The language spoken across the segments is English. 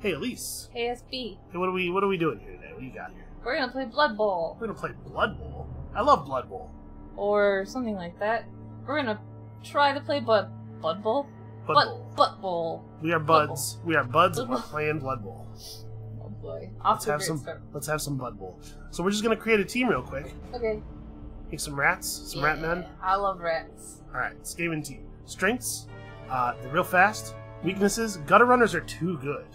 Hey, Elise. Hey, SB. Hey, what are we doing here today? What do you got here? We're gonna play Blood Bowl. We're gonna play Blood Bowl? I love Blood Bowl. Or something like that. We're gonna try to play Blood Bowl? Blood Bowl. We are buds. Blood Bowl. We are buds and we're playing Blood Bowl. Oh boy. Let's have some Blood Bowl. So we're just gonna create a team real quick. Okay. Make some rats, rat men. I love rats. Alright, Skaven team. Strengths, they're real fast. Weaknesses, Gutter Runners are too good.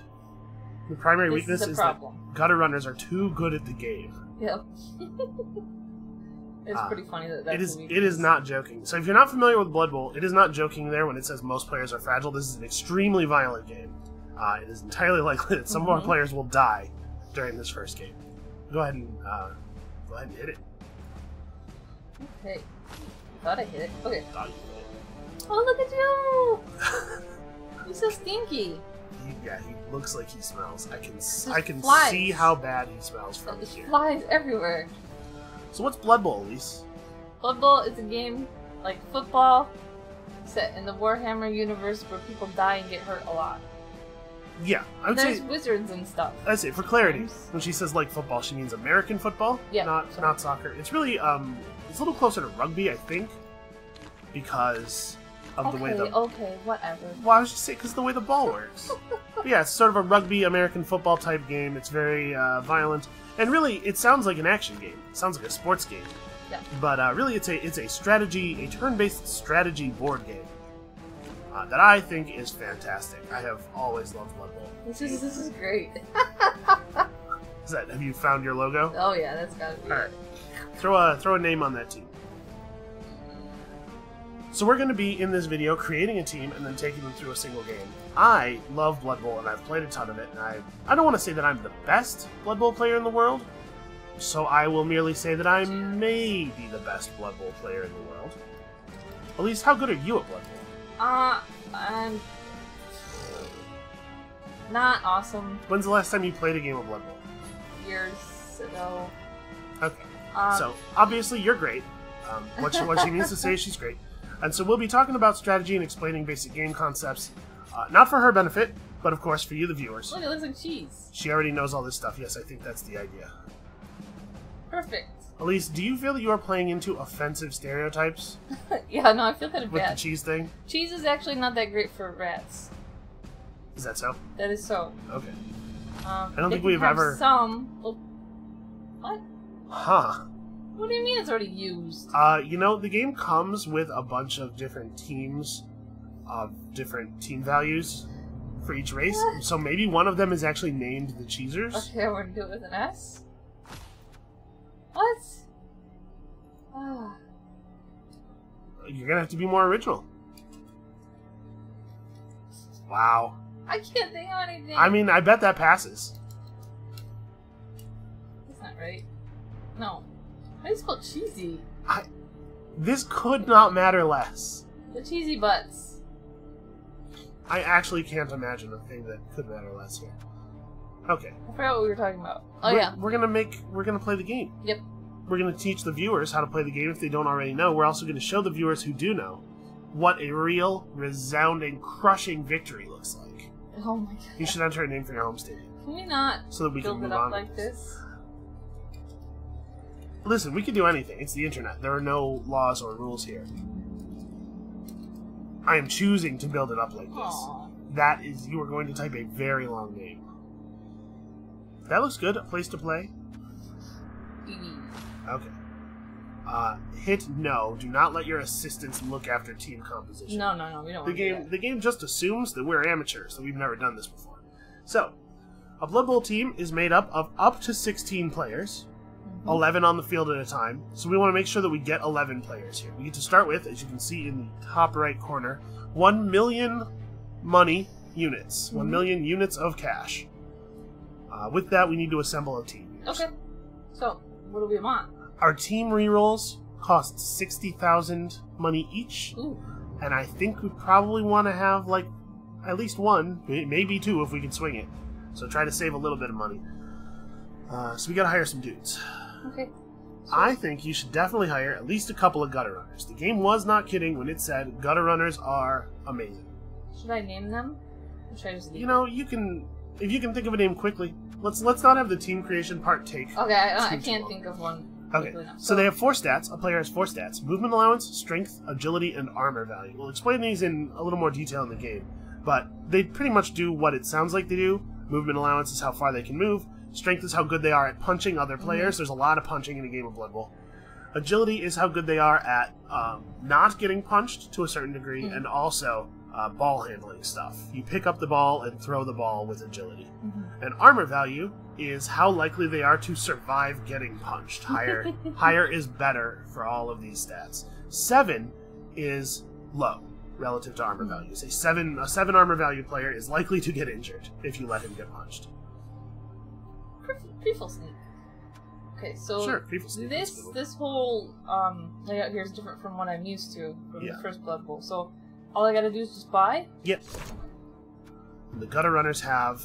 The primary weakness is that Gutter Runners are too good at the game. Yep. It's pretty funny that that's a weakness. It is not joking. So if you're not familiar with Blood Bowl, it is not joking there when it says most players are fragile. This is an extremely violent game. It is entirely likely that some of our players will die during this first game. Go ahead and hit it. Okay. Thought I hit it. Okay. Thought you hit it. Oh, look at you! You're so stinky. He looks like he smells. I can see how bad he smells from here. There's flies everywhere. So what's Blood Bowl, Elise? Blood Bowl is a game like football set in the Warhammer universe where people die and get hurt a lot. Yeah, I would say there's wizards and stuff. I say for clarity, when she says like football, she means American football, not soccer. It's really it's a little closer to rugby, I think, because of the way the whatever. Well, I was just saying because the way the ball works. But yeah, it's sort of a rugby American football type game. It's very violent, and really, it sounds like an action game. It sounds like a sports game. Yeah. But really, it's a strategy, a turn-based strategy board game. That I think is fantastic. I have always loved Blood Bowl. This is great. Is that? Have you found your logo? Oh yeah, that's gotta be. All right, throw a name on that team. So we're going to be in this video creating a team and then taking them through a single game. I love Blood Bowl and I've played a ton of it. And I don't want to say that I'm the best Blood Bowl player in the world, so I will merely say that I may be the best Blood Bowl player in the world. Elise, how good are you at Blood Bowl? I'm not awesome. When's the last time you played a game of Blood Bowl? Years ago. Okay. So obviously you're great. What she means to say is she's great. And so we'll be talking about strategy and explaining basic game concepts, not for her benefit, but of course for you, the viewers. Look, it looks like cheese. She already knows all this stuff. Yes, I think that's the idea. Perfect. Elise, do you feel that you are playing into offensive stereotypes? Yeah, no, I feel kind of bad. With the cheese thing? Cheese is actually not that great for rats. Is that so? That is so. Okay. I don't think we've ever... Well, what? Huh. What do you mean it's already used? You know, the game comes with a bunch of different teams of different team values for each race. What? So maybe one of them is actually named the Cheesers. Okay, we're going to do it with an S. What? You're gonna have to be more original. Wow. I can't think of anything. I mean, I bet that passes. That's not right. No. Why is it called cheesy? This could not matter less. The cheesy butts. I actually can't imagine a thing that could matter less here. Okay. I forgot what we were talking about. Oh yeah. We're gonna play the game. Yep. We're gonna teach the viewers how to play the game if they don't already know. We're also gonna show the viewers who do know what a real, resounding, crushing victory looks like. Oh my god. You should enter a name for your home stadium. Can we not so that we build can move it up on like this? Listen, we can do anything. It's the internet. There are no laws or rules here. I am choosing to build it up like this. Aww. That is, you are going to type a very long name. That looks good. A place to play. Okay. Hit no. Do not let your assistants look after team composition. No. We don't. The game just assumes that we're amateurs, that we've never done this before. So, a Blood Bowl team is made up of up to 16 players, 11 on the field at a time. So we want to make sure that we get 11 players here. We get to start with, as you can see in the top right corner, 1,000,000 money units, 1,000,000 units of cash. With that, we need to assemble a team. Okay. So, what do we want? Our team rerolls cost 60,000 money each. Ooh. And I think we probably want to have, like, at least one, maybe two if we can swing it. So try to save a little bit of money. So we gotta hire some dudes. Okay. So I think you should definitely hire at least a couple of Gutter Runners. The game was not kidding when it said Gutter Runners are amazing. Should I name them? Or should I just leave them? You know, you can... If you can think of a name quickly. Let's not have the team creation part take. Okay, I can't think of one. Okay, so they have four stats. A player has four stats: movement allowance, strength, agility, and armor value. We'll explain these in a little more detail in the game, but they pretty much do what it sounds like they do. Movement allowance is how far they can move. Strength is how good they are at punching other players. There's a lot of punching in a game of Blood Bowl. Agility is how good they are at not getting punched to a certain degree, and also ball handling stuff. You pick up the ball and throw the ball with agility. And armor value is how likely they are to survive getting punched. Higher is better for all of these stats. 7 is low relative to armor values. A seven armor value player is likely to get injured if you let him get punched. Creflesneak. Okay, so sure, this whole layout here is different from what I'm used to from the first Blood Bowl. So all I gotta do is just buy? Yep. The Gutter Runners have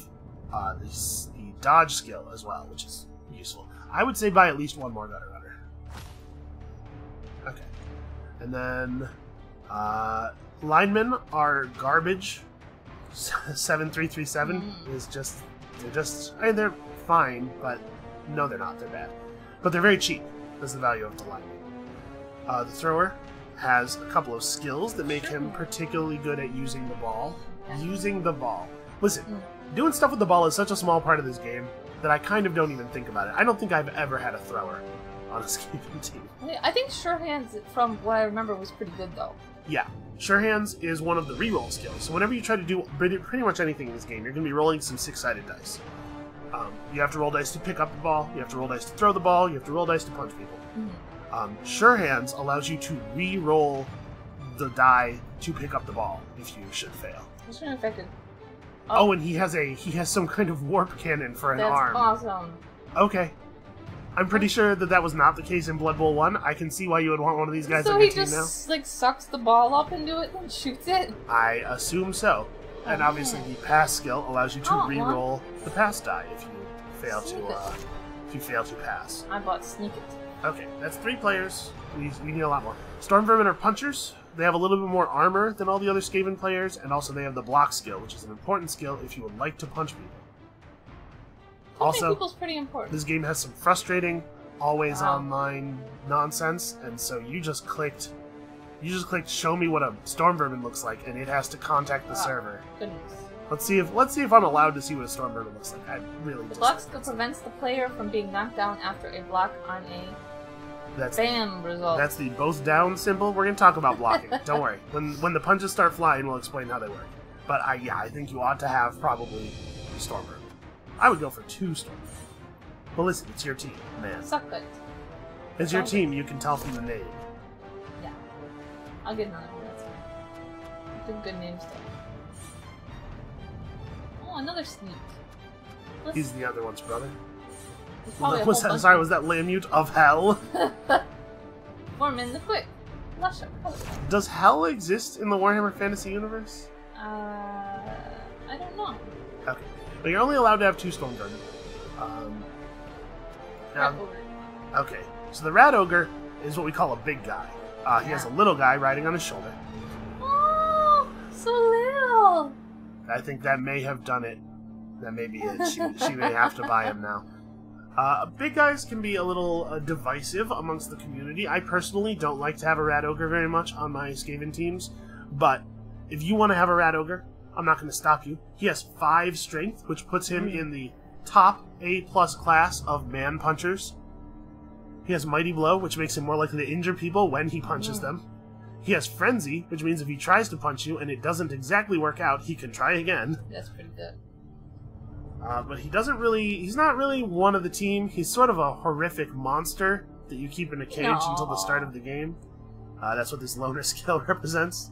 the dodge skill as well, which is useful. I would say buy at least one more Gutter Runner. Okay. And then linemen are garbage. 7337 is just... they're fine, but no, they're not. They're bad. But they're very cheap. That's the value of the lineman. The thrower has a couple of skills that make him particularly good at using the ball. Using the ball. Listen, doing stuff with the ball is such a small part of this game that I kind of don't even think about it. I don't think I've ever had a thrower on a Skaven team. I think Sure Hands, from what I remember, was pretty good, though. Yeah. Sure Hands is one of the reroll skills. So whenever you try to do pretty much anything in this game, you're going to be rolling some six-sided dice. You have to roll dice to pick up the ball. You have to roll dice to throw the ball. You have to roll dice to punch people. Sure Hands allows you to re-roll the die to pick up the ball if you should fail. That's really effective. Oh, and he has some kind of warp cannon for an arm. That's awesome. Okay, I'm pretty sure that was not the case in Blood Bowl 1. I can see why you would want one of these guys on your team now. So he just like sucks the ball up into it and shoots it. I assume so. And obviously the pass skill allows you to re-roll the pass die if you fail to pass. I bought Sneak It. Okay, that's 3 players. We need a lot more. Storm Vermin are punchers. They have a little bit more armor than all the other Skaven players, and also they have the block skill, which is an important skill if you would like to punch people. Also, people's pretty important. This game has some frustrating, always online nonsense, and so you just clicked show me what a Storm Vermin looks like, and it has to contact the server. Goodness. Let's see if I'm allowed to see what a Storm Vermin looks like. I really the block skill prevents the player from being knocked down after a block on a result. That's the both down symbol. We're gonna talk about blocking. Don't worry. When the punches start flying, we'll explain how they work. But I think you ought to have probably a Storm Vermin. I would go for 2 Storm Vermin. But listen, it's your team, man. Suck it. It's your team. You can tell from the name. Yeah, I'll get another one. That's fine. Some good names though. Another Sneak. He's the other one's brother. Was that Lamute of Hell? Foreman the Quick. Lusher. Does Hell exist in the Warhammer Fantasy universe? I don't know. Okay. But you're only allowed to have 2 Storm Guardian. Rat Ogre. Okay. So the Rat Ogre is what we call a big guy. He has a little guy riding on his shoulder. Oh, so little! I think that may have done it. That may be it. She may have to buy him now. Big guys can be a little divisive amongst the community. I personally don't like to have a Rat Ogre very much on my Skaven teams, but if you want to have a Rat Ogre, I'm not going to stop you. He has 5 strength, which puts him in the top A+ class of man punchers. He has Mighty Blow, which makes him more likely to injure people when he punches them. He has Frenzy, which means if he tries to punch you and it doesn't exactly work out, he can try again. That's pretty good. But he doesn't really... He's not really one of the team. He's sort of a horrific monster that you keep in a cage until the start of the game. That's what this loner skill represents.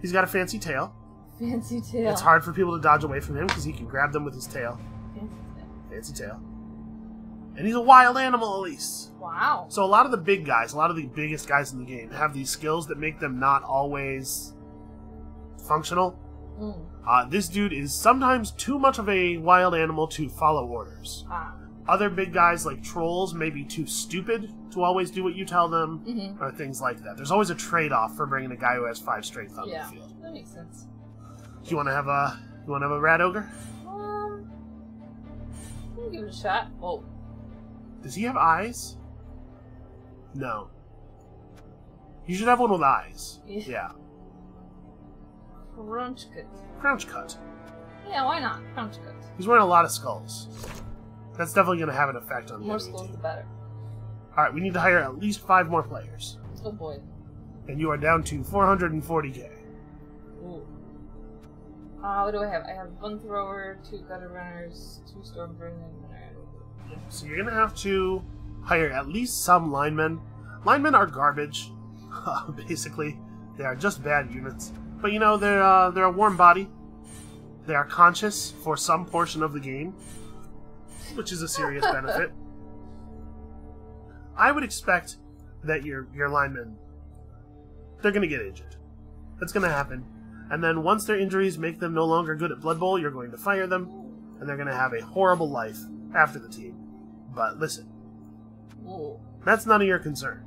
He's got a fancy tail. Fancy tail. It's hard for people to dodge away from him because he can grab them with his tail. Fancy tail. Fancy tail. And he's a wild animal, Elise. Wow. So a lot of the big guys, a lot of the biggest guys in the game, have these skills that make them not always functional. This dude is sometimes too much of a wild animal to follow orders. Other big guys, like trolls, may be too stupid to always do what you tell them, or things like that. There's always a trade-off for bringing a guy who has 5 strength on the field. Yeah, that makes sense. Do you want to have a Rat Ogre? can give it a shot. Oh. Does he have eyes? No. You should have one with eyes. Yeah. Crunch cut. Crunch cut. Yeah, why not? Crunch cut. He's wearing a lot of skulls. That's definitely going to have an effect on the more skulls, the better. Alright, we need to hire at least 5 more players. Oh boy. And you are down to 440k. Ooh. What do I have? I have 1 thrower, 2 gutter runners, 2 storm vermin, and... So you're going to have to hire at least some linemen. Linemen are garbage, basically. They are just bad units. But you know, they're a warm body. They are conscious for some portion of the game, which is a serious benefit. I would expect that your linemen, they're going to get injured. That's going to happen. And then once their injuries make them no longer good at Blood Bowl, you're going to fire them, and they're going to have a horrible life after the team. But listen, ooh, that's none of your concern.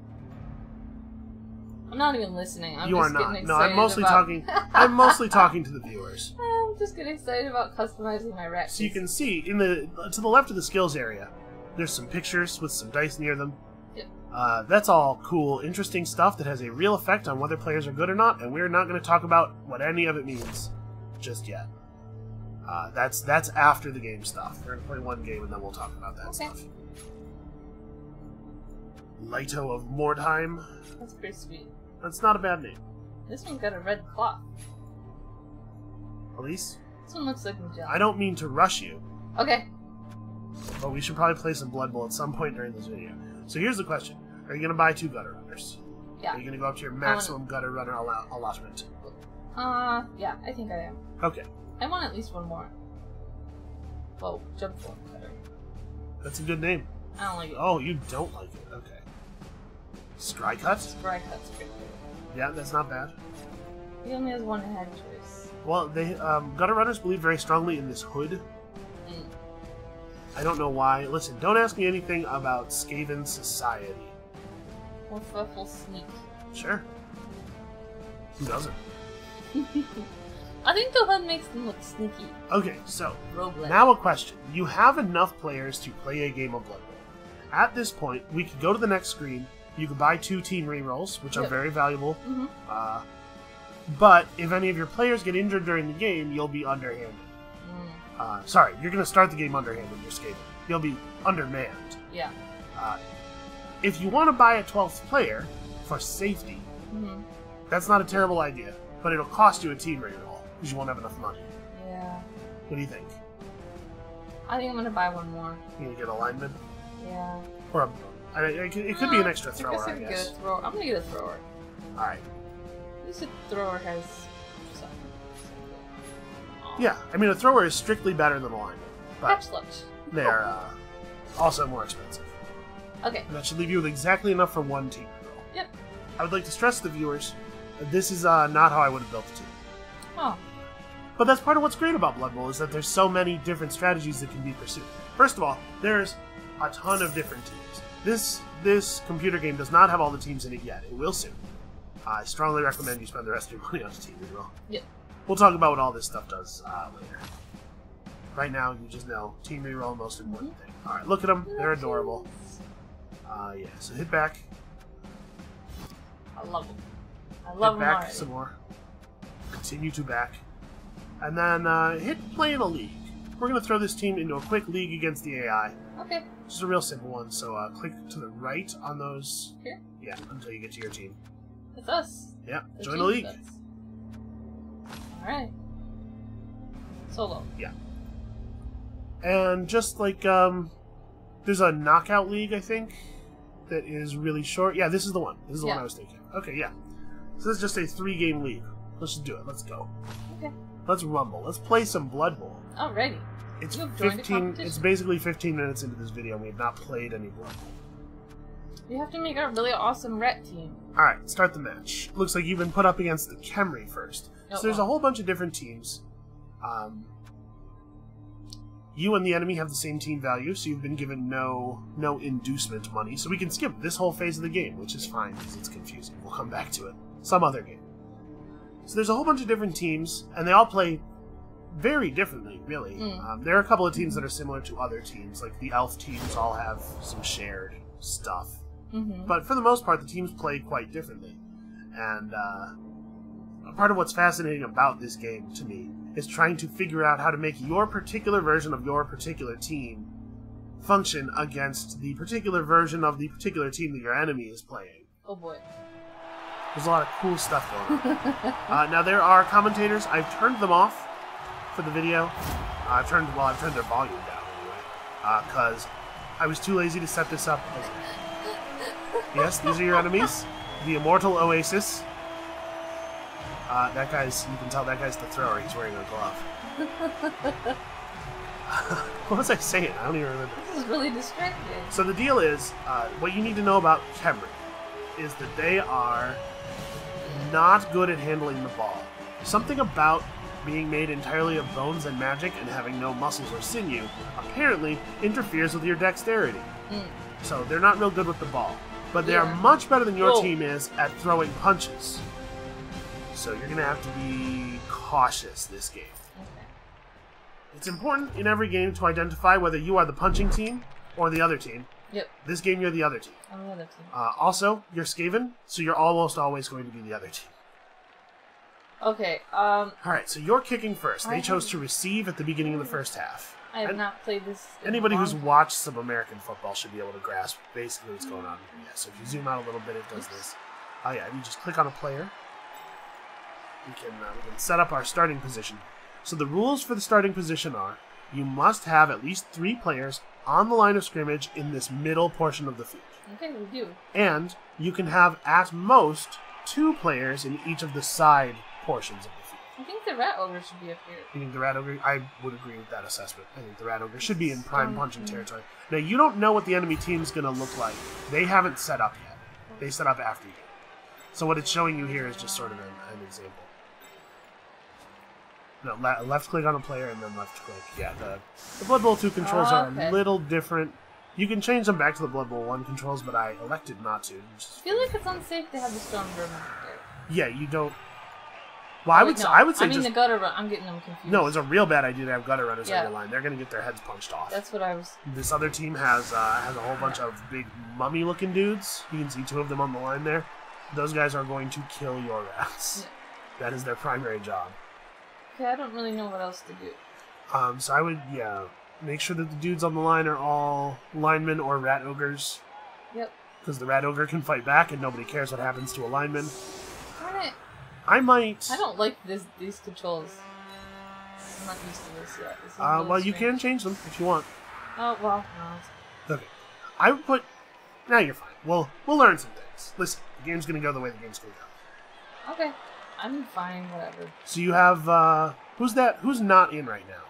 I'm not even listening. I'm just getting excited. No, I'm mostly talking. I'm mostly talking to the viewers. I'm just getting excited about customizing my rat. So you can see in to the left of the skills area, there's some pictures with some dice near them. Yep. That's all cool, interesting stuff that has a real effect on whether players are good or not, and we're not going to talk about what any of it means just yet. That's after the game stuff. We're going to play one game and then we'll talk about that stuff. Lito of Mordheim. That's pretty sweet. That's not a bad name. This one's got a red cloth. Elise? This one looks like Magellan. I don't mean to rush you. Okay. But we should probably play some Blood Bowl at some point during this video. So here's the question. Are you going to buy 2 gutter runners? Yeah. Are you going to go up to your maximum gutter runner allotment? Yeah, I think I am. Okay. I want at least 1 more. Whoa, jump form cutter. That's a good name. I don't like it. Oh, you don't like it. Okay. Scry cut? Scry cut's pretty good. Yeah, that's not bad. He only has 1 head choice. Well, they gutter runners believe very strongly in this hood. Mm. I don't know why. Listen, don't ask me anything about Skaven society. Morfaffle Sneak. Sure. Who doesn't? I think the hood makes them look sneaky. Okay, so Roguelike. Now a question. You have enough players to play a game of Blood Bowl. At this point, we could go to the next screen. You can buy 2 team rerolls, which are very valuable. Mm-hmm. But if any of your players get injured during the game, you'll be underhanded. Mm. Sorry, you're going to start the game underhanded with your Skaven. You'll be undermanned. Yeah. If you want to buy a 12th player for safety, that's not a terrible idea, but it'll cost you a team reroll because you won't have enough money. Yeah. What do you think? I think I'm going to buy 1 more. You going to get a lineman? Yeah. Or a... It could be an extra thrower, I guess. Get a thrower. I'm going to get a thrower. Alright. At least a thrower has something. Yeah, I mean, a thrower is strictly better than a lineman. Absolutely. They're also more expensive. Okay. And that should leave you with exactly enough for 1 team. Yep. I would like to stress to the viewers that this is not how I would have built the team. Oh. But that's part of what's great about Blood Bowl is that there's so many different strategies that can be pursued. First of all, there's a ton of different teams. This computer game does not have all the teams in it yet. It will soon. I strongly recommend you spend the rest of your money on the team as well. Yeah. We'll talk about what all this stuff does later. Right now, you just know team reroll, most important thing. All right, look at them. They're adorable. Yeah. So hit back. I love them. I love them. Hit back already. Some more. Continue to back, and then hit play in a league. We're gonna throw this team into a quick league against the AI. Okay. Just a real simple one, so click to the right on those. Here? Yeah, until you get to your team. It's us. Yeah, join the league. Alright. Solo. Yeah. And just like, there's a knockout league, I think, that is really short. Yeah, this is the one. This is the one I was thinking. Okay, yeah. So this is just a 3-game league. Let's just do it. Let's go. Okay. Let's rumble. Let's play some Blood Bowl. Alrighty. It's 15. It's basically 15 minutes into this video. And we have not played any Blood Bowl. We have to make a really awesome rat team. All right, start the match. Looks like you've been put up against the Khemri first. Oh, so there's a whole bunch of different teams. You and the enemy have the same team value, so you've been given no inducement money. So we can skip this whole phase of the game, which is fine because it's confusing. We'll come back to it some other game. So there's a whole bunch of different teams, and they all play very differently, really. There are a couple of teams that are similar to other teams. Like, the elf teams all have some shared stuff. But for the most part, the teams play quite differently. And part of what's fascinating about this game, to me, is trying to figure out how to make your particular version of your particular team function against the particular version of the particular team that your enemy is playing. Oh, boy. There's a lot of cool stuff going on. Now, there are commentators. I've turned them off for the video. I've turned their volume down, anyway, because I was too lazy to set this up. Yes, these are your enemies. The Immortal Oasis. That guy's, you can tell that guy's the thrower. He's wearing a glove. What was I saying? I don't even remember. This is really distracting. So the deal is, what you need to know about Khemri is that they are not good at handling the ball. Something about being made entirely of bones and magic and having no muscles or sinew apparently interferes with your dexterity. So they're not real good with the ball. But they are much better than your team is at throwing punches. So you're going to have to be cautious this game. It's important in every game to identify whether you are the punching team or the other team. This game, you're the other team. I'm the other team. Also, you're Skaven, so you're almost always going to be the other team. Okay, Alright, so you're kicking first. They chose to receive at the beginning of the first half. I have not played this. Anybody who's watched some American football should be able to grasp basically what's going on. Yeah, so if you zoom out a little bit, it does this. Oh yeah, you just click on a player. We can set up our starting position. So the rules for the starting position are, you must have at least 3 players on the line of scrimmage in this middle portion of the field. Okay, we do. And you can have at most 2 players in each of the side portions of the field. I think the Rat Ogre should be up here. You think the Rat Ogre? I would agree with that assessment. I think the Rat Ogre should be in prime punching territory. Now, you don't know what the enemy team's going to look like. They haven't set up yet. They set up after you. So what it's showing you here is just sort of an example. No, left click on a player and then left click. Yeah, the Blood Bowl 2 controls are a little different. You can change them back to the Blood Bowl 1 controls, but I elected not to. I feel like it's unsafe to have the Storm Vermin there. Yeah, you don't. Well, I would say. I mean, just, the gutter run. I'm getting them confused. No, it's a real bad idea to have gutter runners on your line. They're gonna get their heads punched off. That's what I was. This other team has a whole bunch of big mummy-looking dudes. You can see 2 of them on the line there. Those guys are going to kill your rats. That is their primary job. Okay, I don't really know what else to do. So I would, make sure that the dudes on the line are all linemen or rat ogres. Yep. Because the rat ogre can fight back, and nobody cares what happens to a lineman. Darn it. I don't like these controls. I'm not used to this yet. This is really well, strange. You can change them if you want. Oh, well, no. Okay. I would put... Now you're fine. We'll learn some things. Listen, the game's going to go the way the game's going to go. Okay. I'm fine, whatever. So you have, who's not in right now?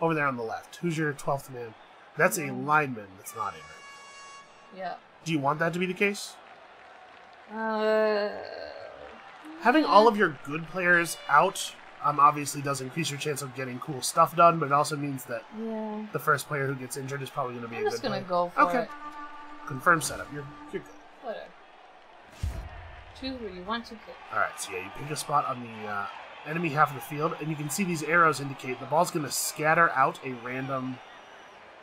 Over there on the left. Who's your 12th man? That's a lineman that's not in right now. Yeah. Do you want that to be the case? Having all of your good players out obviously does increase your chance of getting cool stuff done, but it also means that the first player who gets injured is probably going to be a good player. I'm just going to go for it. Confirm setup. You're good. Whatever. Choose where you want to pick. Alright, so you pick a spot on the enemy half of the field, and you can see these arrows indicate the ball's going to scatter out a random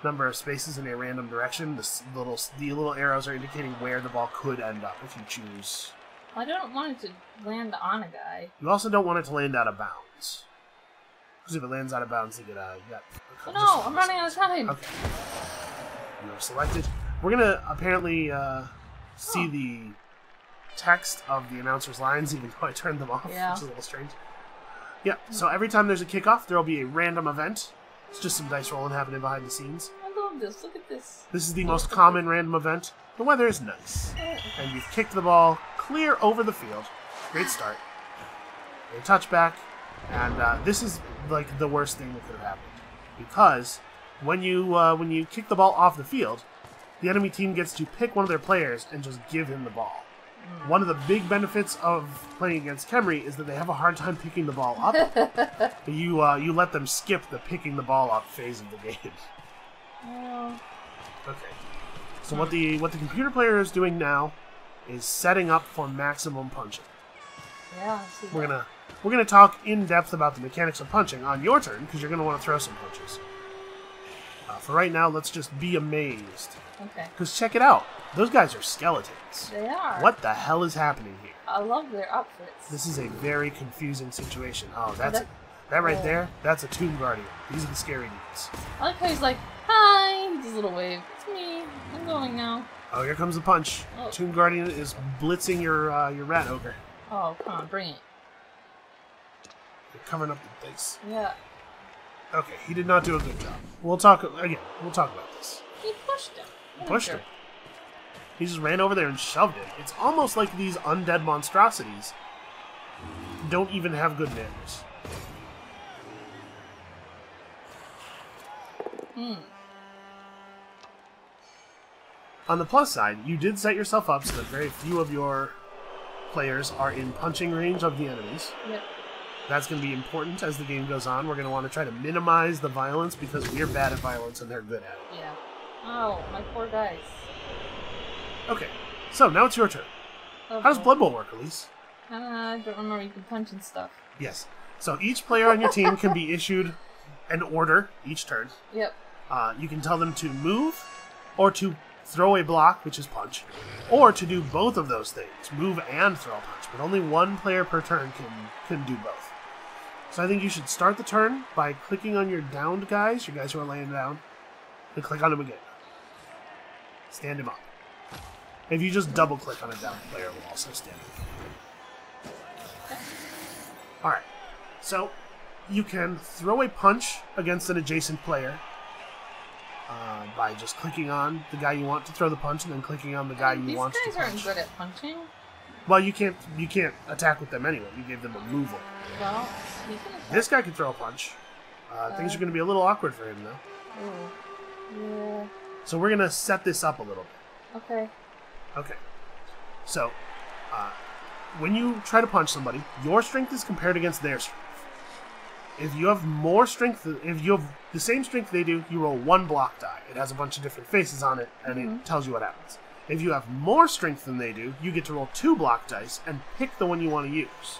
number of spaces in a random direction. The little arrows are indicating where the ball could end up if you choose... I don't want it to land on a guy. You also don't want it to land out of bounds. Because if it lands out of bounds, you get a... No, I'm running out of time. Okay. You're selected. We're going to apparently see the text of the announcer's lines, even though I turned them off, which is a little strange. Yeah, so every time there's a kickoff, there will be a random event. It's just some dice rolling happening behind the scenes. I love this. Look at this. This is the most common random event. The weather is nice. And you've kicked the ball clear over the field. Great start. A touchback. And this is like the worst thing that could have happened. Because when you kick the ball off the field, the enemy team gets to pick one of their players and just give him the ball. One of the big benefits of playing against Khemri is that they have a hard time picking the ball up. You let them skip the picking the ball up phase of the game. Okay. So what the computer player is doing now is setting up for maximum punching. Yeah. We're gonna We're going to talk in depth about the mechanics of punching on your turn, because you're going to want to throw some punches. For right now, let's just be amazed. Okay. Because check it out. Those guys are skeletons. They are. What the hell is happening here? I love their outfits. This is a very confusing situation. Oh, that's... That right there, that's a Tomb Guardian. These are the scary dudes. I like how he's like, hi! He does a little wave. It's me. I'm going now. Oh, here comes the punch. Oh. Tomb Guardian is blitzing your Rat Ogre. Oh, come on. Bring it. They're covering up the dice. Yeah. Okay, he did not do a good job. We'll talk, again, we'll talk about this. He pushed him. He pushed him. He just ran over there and shoved him. It's almost like these undead monstrosities don't even have good manners. On the plus side, you did set yourself up so that very few of your players are in punching range of the enemies. Yep. That's going to be important as the game goes on. We're going to want to try to minimize the violence because we're bad at violence and they're good at it. Yeah. Oh, my poor guys. Okay, so now it's your turn. Okay. How does Blood Bowl work, Elise? I don't remember. You can punch and stuff. Yes. So each player on your team can be issued an order each turn. Yep. You can tell them to move, or to throw a block, which is punch, or to do both of those things, move and throw a punch, but only one player per turn can do both. So I think you should start the turn by clicking on your downed guys, your guys who are laying down, and click on them again. Stand him up. If you just double-click on a downed player, it will also stand him up. Alright, so you can throw a punch against an adjacent player, by just clicking on the guy you want to throw the punch, and then clicking on the guy you want to punch. These guys aren't good at punching. Well, you can't attack with them anyway. You gave them a move order. Well, this guy can throw a punch. Things are going to be a little awkward for him, though. Yeah. So we're going to set this up a little bit. Okay. Okay. So, when you try to punch somebody, your strength is compared against their strength. If you have more strength, if you have the same strength they do, you roll one block die. It has a bunch of different faces on it, and it tells you what happens. If you have more strength than they do, you get to roll 2 block dice and pick the one you want to use.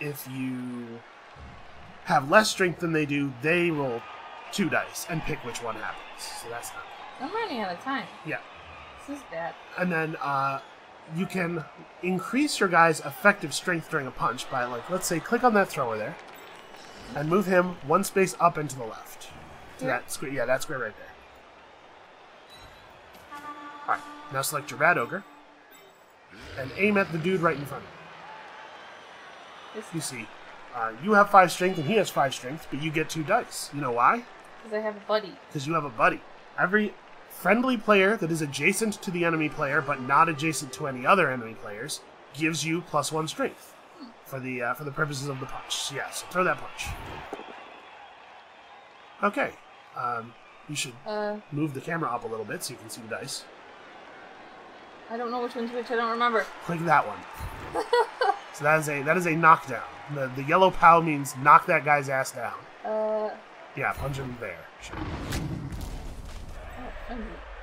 If you have less strength than they do, they roll 2 dice and pick which one happens. So that's not good. I'm running out of time. Yeah. This is bad. And then, you can increase your guy's effective strength during a punch by, like, let's say, click on that thrower there, and move him one space up and to the left. To that square, yeah, that square right there. All right, now select your Rat Ogre, and aim at the dude right in front of you. You see, you have 5 strength and he has 5 strength, but you get 2 dice. You know why? Because I have a buddy. Because you have a buddy. Every friendly player that is adjacent to the enemy player, but not adjacent to any other enemy players, gives you +1 strength for the purposes of the punch. Yeah, so throw that punch. Okay, you should move the camera up a little bit so you can see the dice. I don't know which one's which. I don't remember. Click that one. So that is a knockdown. The yellow POW means knock that guy's ass down. Yeah, punch him there. Sure.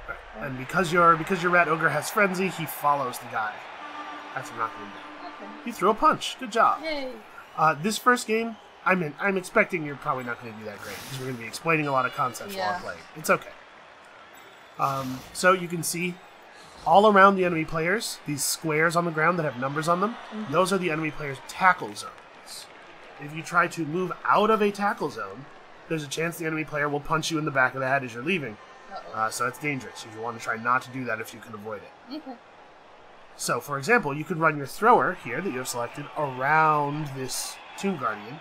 Right. And because your Rat Ogre has frenzy, he follows the guy after knocking him down. Okay. You threw a punch. Good job. Yay. This first game, I'm expecting you're probably not going to do that great because we're going to be explaining a lot of concepts while playing. It's okay. So you can see all around the enemy players these squares on the ground that have numbers on them. Those are the enemy players' tackle zones. If you try to move out of a tackle zone, there's a chance the enemy player will punch you in the back of the head as you're leaving. So it's dangerous. You want to try not to do that if you can avoid it. Okay. So, for example, you could run your thrower here that you have selected around this Tomb Guardian.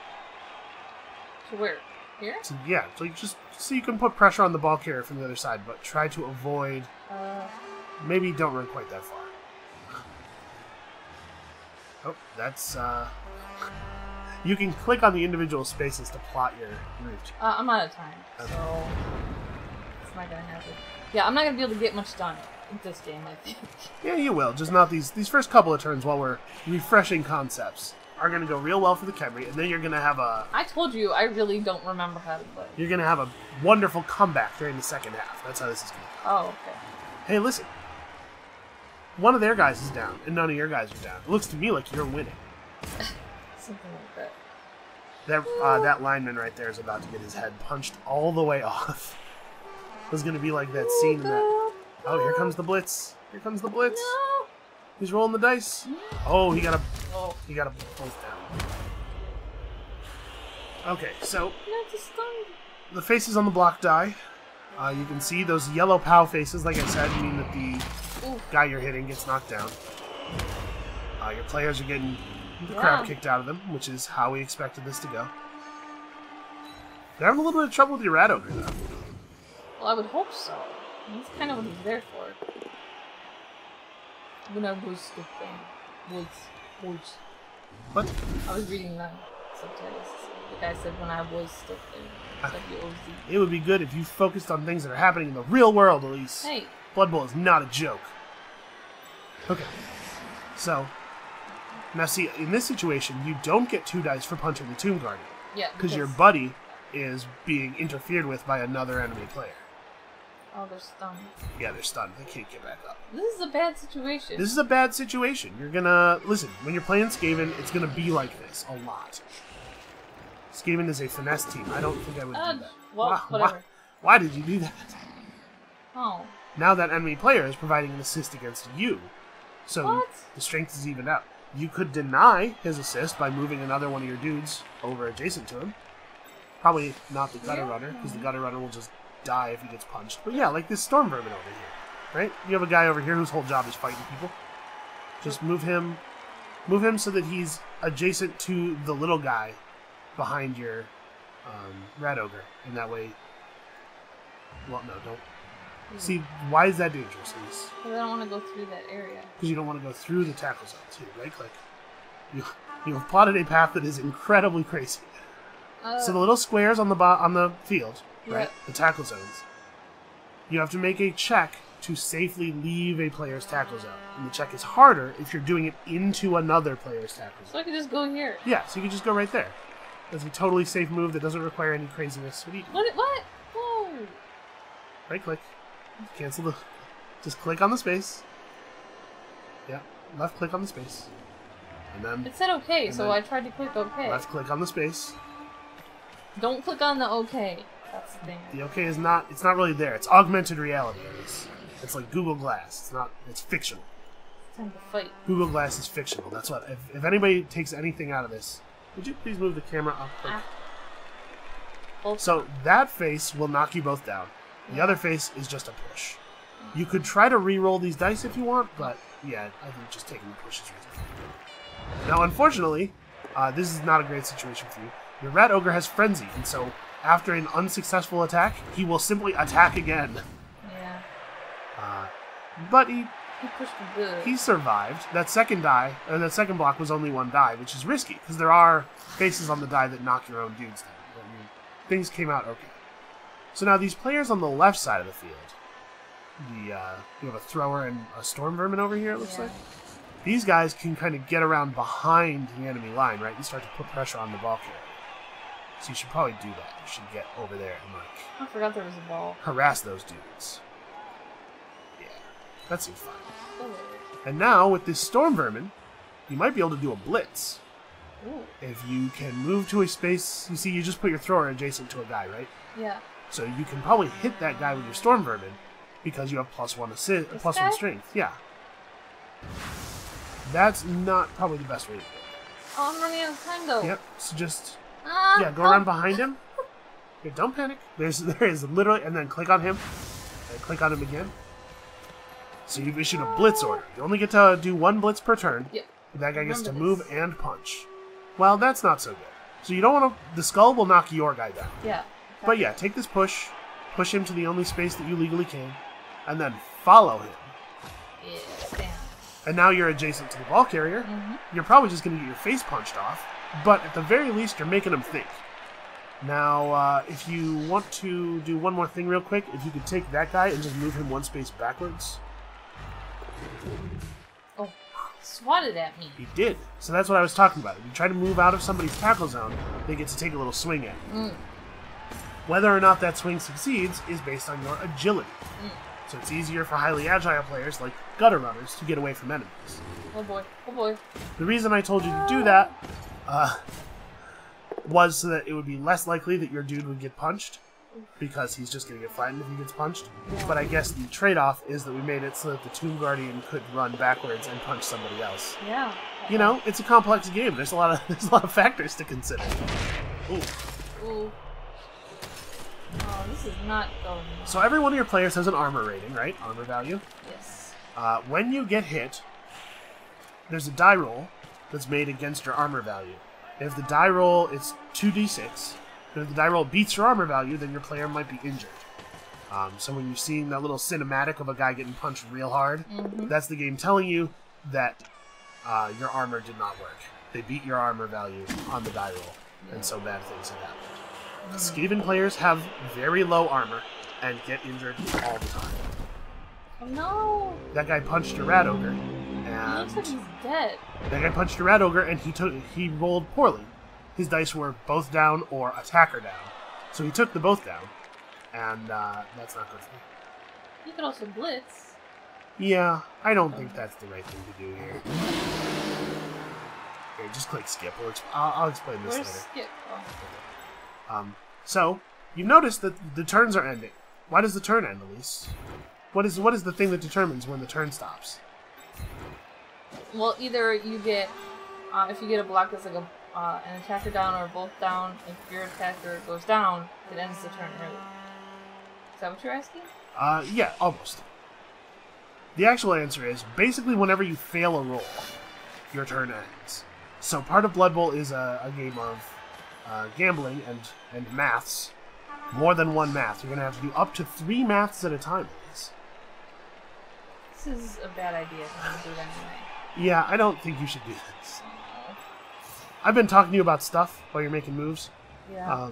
To where? Here? So, yeah, so just so you can put pressure on the ball carrier from the other side, but try to avoid... Maybe don't run quite that far. Oh, that's... You can click on the individual spaces to plot your route. I'm out of time, so... Not gonna happen. Yeah, I'm not gonna be able to get much done in this game, I think. Yeah, you will. Just not these first couple of turns while we're refreshing concepts are gonna go real well for the Khemri, and then you're gonna have a... I told you, I really don't remember how to play. You're gonna have a wonderful comeback during the second half. That's how this is gonna go. Oh, okay. Hey, listen. One of their guys is down, and none of your guys are down. It looks to me like you're winning. Something like that. That lineman right there is about to get his head punched all the way off. It was going to be like that scene in that... Oh, here comes the blitz. Here comes the blitz. No. He's rolling the dice. Oh, he got a... Oh, he got a both down. Okay, so... The faces on the block die. You can see those yellow POW faces, like I said, mean that the guy you're hitting gets knocked down. Your players are getting the crap kicked out of them, which is how we expected this to go. They're having a little bit of trouble with your Rat Ogre, though. Well, I would hope so. That's kind of what he's there for. When I was the thing. Woods. What? I was reading that subtitles. The guy said, when I was the thing. It would be good if you focused on things that are happening in the real world, Elise. Hey. Blood Bowl is not a joke. Okay. So, now see, in this situation, you don't get 2 dice for punching the Tomb Guardian. Yeah. Because your buddy is being interfered with by another enemy player. Oh, they're stunned. Yeah, they're stunned. They can't get back up. This is a bad situation. This is a bad situation. You're gonna... Listen, when you're playing Skaven, it's gonna be like this a lot. Skaven is a finesse team. I don't think I would do that. Well, why did you do that? Oh. Now that enemy player is providing an assist against you. So the strength is evened out. You could deny his assist by moving another one of your dudes over adjacent to him. Probably not the Gutter Runner, because the Gutter Runner will just die if he gets punched. But yeah, like this Storm Vermin over here, right? You have a guy over here whose whole job is fighting people. Just move him so that he's adjacent to the little guy behind your Rat Ogre, and that way... Well, no, don't... See, why is that dangerous? Because I don't want to go through that area. Because you don't want to go through the tackle zone, too. Right-click. You have plotted a path that is incredibly crazy. So the little squares on the field, right? The tackle zones. You have to make a check to safely leave a player's tackle zone. And the check is harder if you're doing it into another player's tackle zone. So I can just go here. Yeah, so you can just go right there. That's a totally safe move that doesn't require any craziness. What? Whoa! Right-click. Cancel the... Just click on the space. Yeah. Left click on the space. And then... It said okay, so I tried to click okay. Left click on the space. Don't click on the okay. That's the thing. The okay is not... It's not really there. It's augmented reality. It's like Google Glass. It's not... It's fictional. It's time to fight. Google Glass is fictional. That's what... If anybody takes anything out of this... Would you please move the camera up? So that face will knock you both down. The other face is just a push. You could try to re-roll these dice if you want, but yeah, I think just taking the push is reasonable. Now, unfortunately, this is not a great situation for you. Your Rat Ogre has Frenzy, and so after an unsuccessful attack, he will simply attack again. Yeah. But he pushed good. He survived. That second die, and that second block was only 1 die, which is risky because there are faces on the die that knock your own dudes down. I mean, things came out okay. So now these players on the left side of the field, you have a thrower and a Storm Vermin over here, it looks like. These guys can kind of get around behind the enemy line, right? You start to put pressure on the ball carrier. So you should probably do that. You should get over there and, like... I forgot there was a ball. Harass those dudes. Yeah. That seems fun. Oh. And now, with this Storm Vermin, you might be able to do a blitz. Ooh. If you can move to a space... You see, you just put your thrower adjacent to a guy, right? Yeah. So you can probably hit that guy with your Storm Vermin because you have plus one strength. Yeah. That's not probably the best way to do it. Oh, I'm running out of time, though. Yep. So just, go around behind him. Yeah, don't panic. There is literally, and then click on him. And click on him again. So you've issued a blitz order. You only get to do 1 blitz per turn. Yep. And that guy gets to move and punch. Well, that's not so good. So you don't want to, the skull will knock your guy down. Yeah. But yeah, take this push, push him to the only space that you legally can, and then follow him. Yeah. And now you're adjacent to the ball carrier. You're probably just going to get your face punched off, but at the very least, you're making him think. Now, if you want to do one more thing real quick, if you could take that guy and just move him 1 space backwards. Oh, swatted at me. He did. So that's what I was talking about. If you try to move out of somebody's tackle zone, they get to take a little swing at you. Whether or not that swing succeeds is based on your agility. so it's easier for highly agile players like Gutter Runners to get away from enemies. Oh boy, oh boy. The reason I told you to do that was so that it would be less likely that your dude would get punched, because he's just going to get flattened if he gets punched. But I guess the trade-off is that we made it so that the Tomb Guardian could run backwards and punch somebody else. Yeah. You know, it's a complex game. There's a lot of factors to consider. Ooh. Ooh. Oh, this is not going well. So every one of your players has an armor rating, right? Armor value? Yes. When you get hit, there's a die roll that's made against your armor value. If the die roll is 2d6, and if the die roll beats your armor value, then your player might be injured. So when you're seeing that little cinematic of a guy getting punched real hard, that's the game telling you that your armor did not work. They beat your armor value on the die roll, and so bad things have happened. Skaven players have very low armor and get injured all the time. Oh no! That guy punched a Rat Ogre, and looks like he's dead. That guy punched a Rat Ogre, and he rolled poorly. His dice were both down or attacker down, so he took the both down, and that's not good for him. You could also blitz. Yeah, I don't think that's the right thing to do here. Here, just click skip. I'll explain this later. Skip? Oh. So, you've noticed that the turns are ending. Why does the turn end, Elise? What is the thing that determines when the turn stops? Well, either you get, if you get a block that's like a, an attacker down or both down, if your attacker goes down, it ends the turn early. Is that what you're asking? Yeah, almost. The actual answer is, basically whenever you fail a roll, your turn ends. So part of Blood Bowl is a game of gambling and maths. More than one math. You're going to have to do up to 3 maths at a time. This is a bad idea to do that anyway. Yeah, I don't think you should do this. I've been talking to you about stuff while you're making moves. Yeah.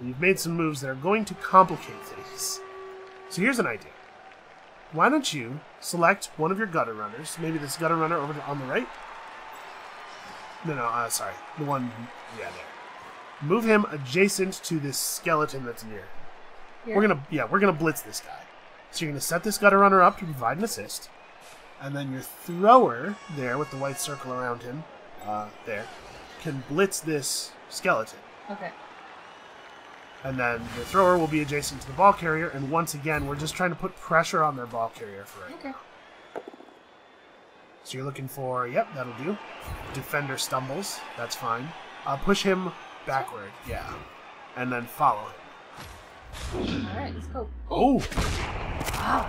You've made some moves that are going to complicate things. So here's an idea. Why don't you select one of your Gutter Runners? Maybe this Gutter Runner over on the right? No, sorry. The one, yeah, there. Move him adjacent to this skeleton that's near. Yeah. We're gonna blitz this guy. So you're gonna set this Gutter Runner up to provide an assist, and then your thrower there with the white circle around him, there, can blitz this skeleton. Okay. And then the thrower will be adjacent to the ball carrier, and once again we're just trying to put pressure on their ball carrier for it. Okay. So you're looking for, yep, that'll do. Defender stumbles. That's fine. Push him backward, yeah. And then follow him. Alright, let's go. Oh! Wow.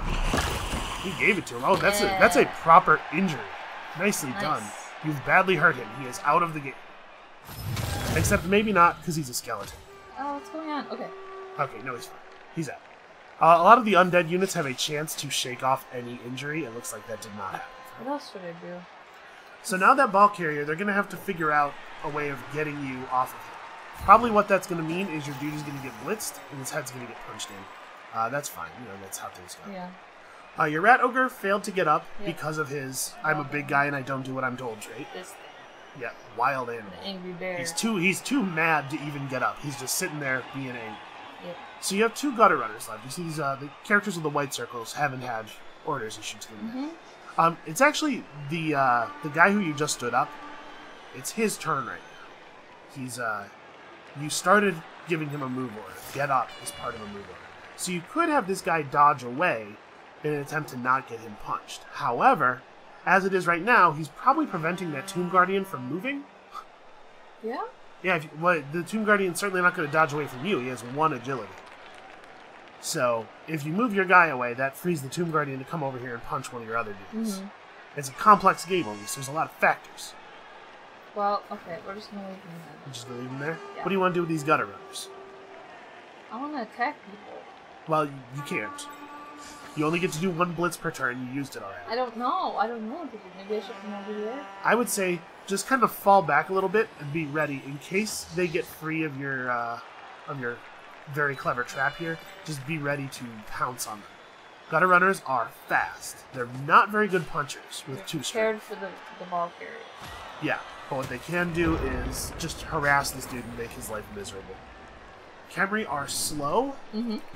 He gave it to him. Oh, that's, yeah. That's a proper injury. Nicely done. You've badly hurt him. He is out of the game. Except maybe not, because he's a skeleton. Oh, what's going on? Okay. Okay, no, he's fine. He's out. A lot of the undead units have a chance to shake off any injury. It looks like that did not happen. What else should I do? So now that ball carrier, they're going to have to figure out a way of getting you off of him. Probably what that's going to mean is your dude is going to get blitzed and his head's going to get punched in. That's fine. You know, that's how things go. Yeah. Your Rat Ogre failed to get up because of his I'm a big guy and I don't do what I'm told trait. This thing. Yeah, wild animal. An angry bear. He's too mad to even get up. He's just sitting there being angry. Yep. So you have 2 Gutter Runners left. You see these, the characters with the white circles haven't had orders issued to them yet. It's actually the guy who you just stood up. It's his turn right now. He's, you started giving him a move order. Get up is part of a move order. So you could have this guy dodge away in an attempt to not get him punched. However, as it is right now, he's probably preventing that Tomb Guardian from moving. Yeah? Yeah, the Tomb Guardian's certainly not going to dodge away from you. He has 1 agility. So if you move your guy away, that frees the Tomb Guardian to come over here and punch one of your other dudes. It's a complex game, at least. There's a lot of factors. Well, okay, we're just going to leave him there. We're just going to leave him there? Yeah. What do you want to do with these Gutter Runners? I want to attack people. Well, you can't. You only get to do 1 blitz per turn. You used it already. I don't know what to do. Maybe I should come over here? I would say just kind of fall back a little bit and be ready. In case they get free of your very clever trap here, just be ready to pounce on them. Gutter Runners are fast. They're not very good punchers with 2 strength. They're prepared for the ball carrier. Yeah. But what they can do is just harass this dude and make his life miserable. Khemri are slow,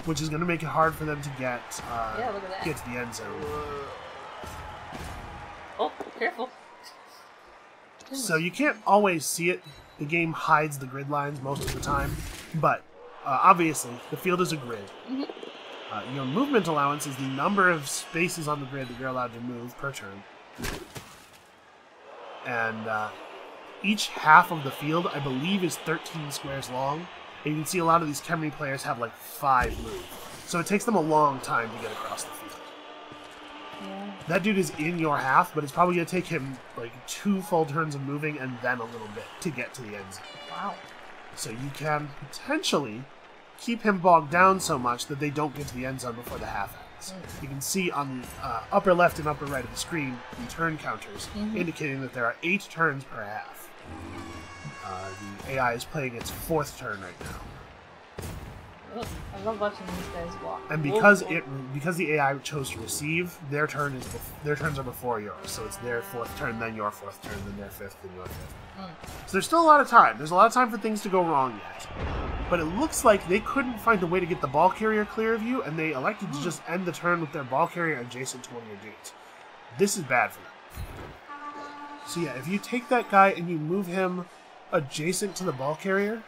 which is going to make it hard for them to get to the end zone. Whoa. Oh, careful. So you can't always see it. The game hides the grid lines most of the time, but obviously the field is a grid. Your movement allowance is the number of spaces on the grid that you're allowed to move per turn. And each half of the field, I believe, is 13 squares long. And you can see a lot of these Khemri players have like 5 moves. So it takes them a long time to get across the field. Yeah. That dude is in your half, but it's probably going to take him like 2 full turns of moving and then a little bit to get to the end zone. Wow. So you can potentially keep him bogged down so much that they don't get to the end zone before the half ends. You can see on the upper left and upper right of the screen the turn counters, indicating that there are 8 turns per half. The AI is playing its 4th turn right now. Ugh, I love watching these guys walk. And because the AI chose to receive, their turn is their turns are before yours, so it's their 4th turn, then your 4th turn, then their 5th, then your 5th. So there's still a lot of time. There's a lot of time for things to go wrong yet. But it looks like they couldn't find a way to get the ball carrier clear of you, and they elected to just end the turn with their ball carrier adjacent to one of your dudes. This is bad for them. So yeah, if you take that guy and you move him adjacent to the ball carrier,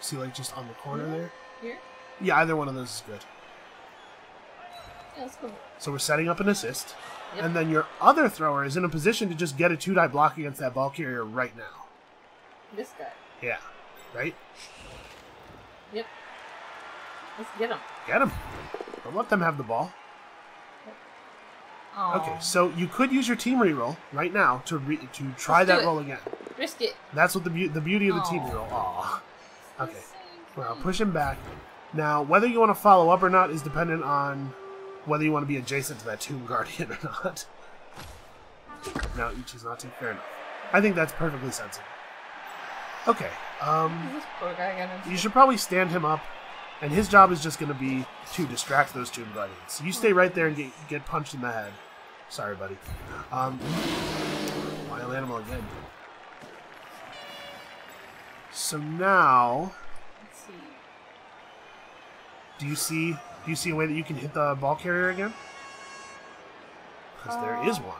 see, like, just on the corner there? Here? Yeah, either one of those is good. Yeah, that's cool. So we're setting up an assist, and then your other thrower is in a position to just get a 2-die block against that ball carrier right now. This guy? Yeah. Right? Yep. Let's get him. Get him. Don't let them have the ball. Aww. Okay, so you could use your team reroll right now to try roll again. Risk it. That's what the beauty of the team reroll. Aww. Okay. Well, push him back. Now, whether you want to follow up or not is dependent on whether you want to be adjacent to that Tomb Guardian or not. No, you choose not to. Fair enough. I think that's perfectly sensible. Okay. This poor guy again. You should probably stand him up, and his job is just going to be to distract those Tomb Guardians. So you stay right there and get punched in the head. Sorry, buddy. Wild animal again. So now, let's see. Do you see a way that you can hit the ball carrier again? Because there is one.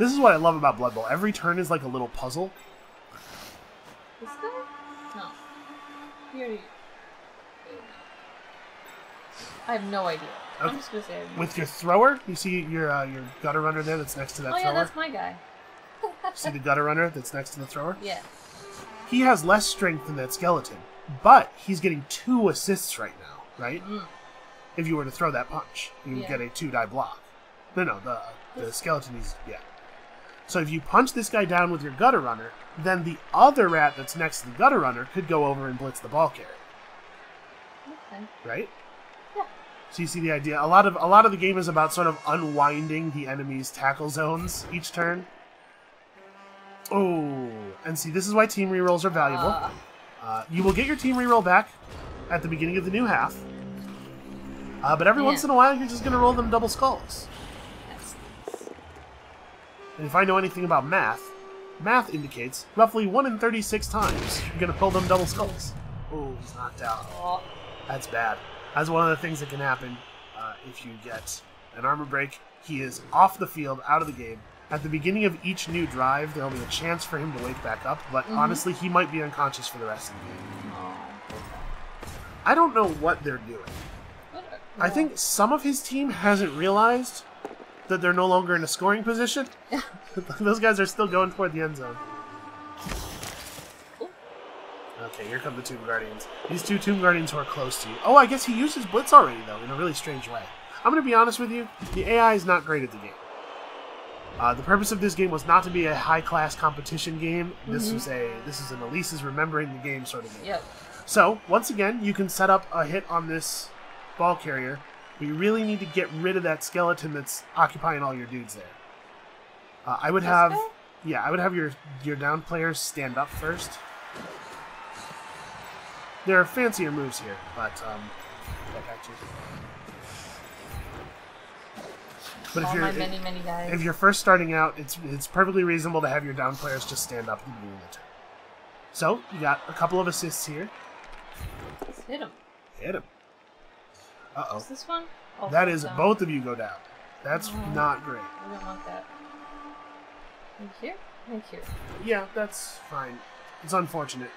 This is what I love about Blood Bowl. Every turn is like a little puzzle. This guy? No. I have no idea. Okay. I'm just gonna say. I have no idea. With your thrower, you see your gutter runner there that's next to that thrower. Oh yeah, that's my guy. See the gutter runner that's next to the thrower? Yeah. He has less strength than that skeleton, but he's getting 2 assists right now, right? If you were to throw that punch, you would get a 2-die block. No, the skeleton is So if you punch this guy down with your gutter runner, then the other rat that's next to the gutter runner could go over and blitz the ball carrier. Okay. Right? Yeah. So you see the idea. A lot of the game is about sort of unwinding the enemy's tackle zones each turn. Oh, and see, this is why team rerolls are valuable. You will get your team reroll back at the beginning of the new half, but every once in a while you're just going to roll them double skulls. And if I know anything about math, math indicates roughly 1 in 36 times you're going to pull them double skulls. Oh, he's knocked out. That's bad. That's one of the things that can happen if you get an armor break. He is off the field, out of the game. At the beginning of each new drive, there will be a chance for him to wake back up, but honestly, he might be unconscious for the rest of the game. I don't know what they're doing. I think some of his team hasn't realized that they're no longer in a scoring position. Those guys are still going toward the end zone. Okay, here come the Tomb Guardians. These 2 Tomb Guardians who are close to you. Oh, I guess he used his blitz already, though, in a really strange way. I'm going to be honest with you. The AI is not great at the game. The purpose of this game was not to be a high-class competition game. This is an Elise's Remembering the Game sort of game. Yep. So, once again, you can set up a hit on this ball carrier. We really need to get rid of that skeleton that's occupying all your dudes there. I would have, I would have your down players stand up first. There are fancier moves here, but if you're first starting out, it's perfectly reasonable to have your down players just stand up and move it. So, you got a couple of assists here. Let's hit him. Hit him. Uh-oh. Is this one? Oh, that is, down. Both of you go down. That's not great. I don't want that. Right here? Right here. Yeah, that's fine. It's unfortunate.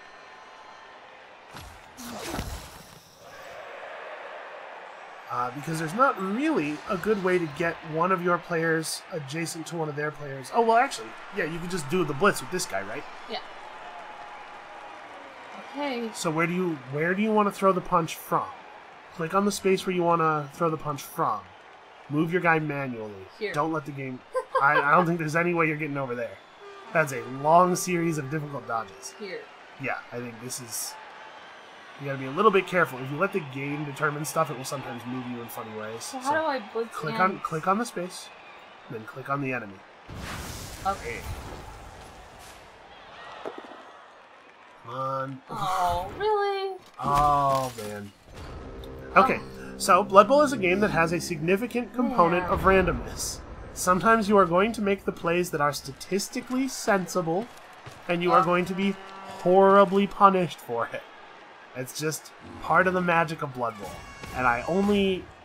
Because there's not really a good way to get one of your players adjacent to one of their players. Oh, well, actually, yeah, you can just do the blitz with this guy, right? Yeah. Okay. So where do you want to throw the punch from? Click on the space where you want to throw the punch from. Move your guy manually. Here. Don't let the game... I don't think there's any way you're getting over there. That's a long series of difficult dodges. Here. Yeah, I think this is... You gotta be a little bit careful. If you let the game determine stuff, it will sometimes move you in funny ways. So how do I blitz? Click on the space, then click on the enemy. Okay. Come on. Oh, really? Oh, man. Okay, so Blood Bowl is a game that has a significant component of randomness. Sometimes you are going to make the plays that are statistically sensible, and you are going to be horribly punished for it. It's just part of the magic of Blood Bowl. And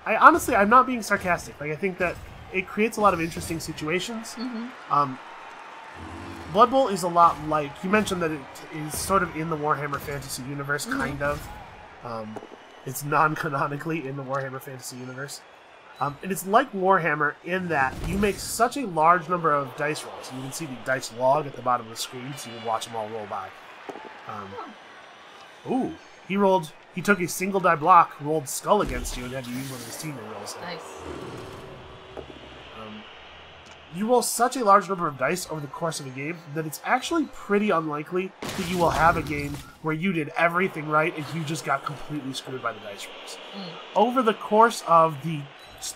honestly, I'm not being sarcastic. Like, I think that it creates a lot of interesting situations. Mm-hmm. Blood Bowl is a lot like, you mentioned that it is sort of in the Warhammer Fantasy universe, mm-hmm. kind of. It's non-canonically in the Warhammer Fantasy universe. And it's like Warhammer in that you make such a large number of dice rolls. You can see the dice log at the bottom of the screen, so you can watch them all roll by. Ooh. He took a single die block, rolled skull against you, and had to use one of his teammate rolls. Nice. You roll such a large number of dice over the course of a game that it's actually pretty unlikely that you will have a game where you did everything right and you just got completely screwed by the dice rolls. Mm. Over the course of the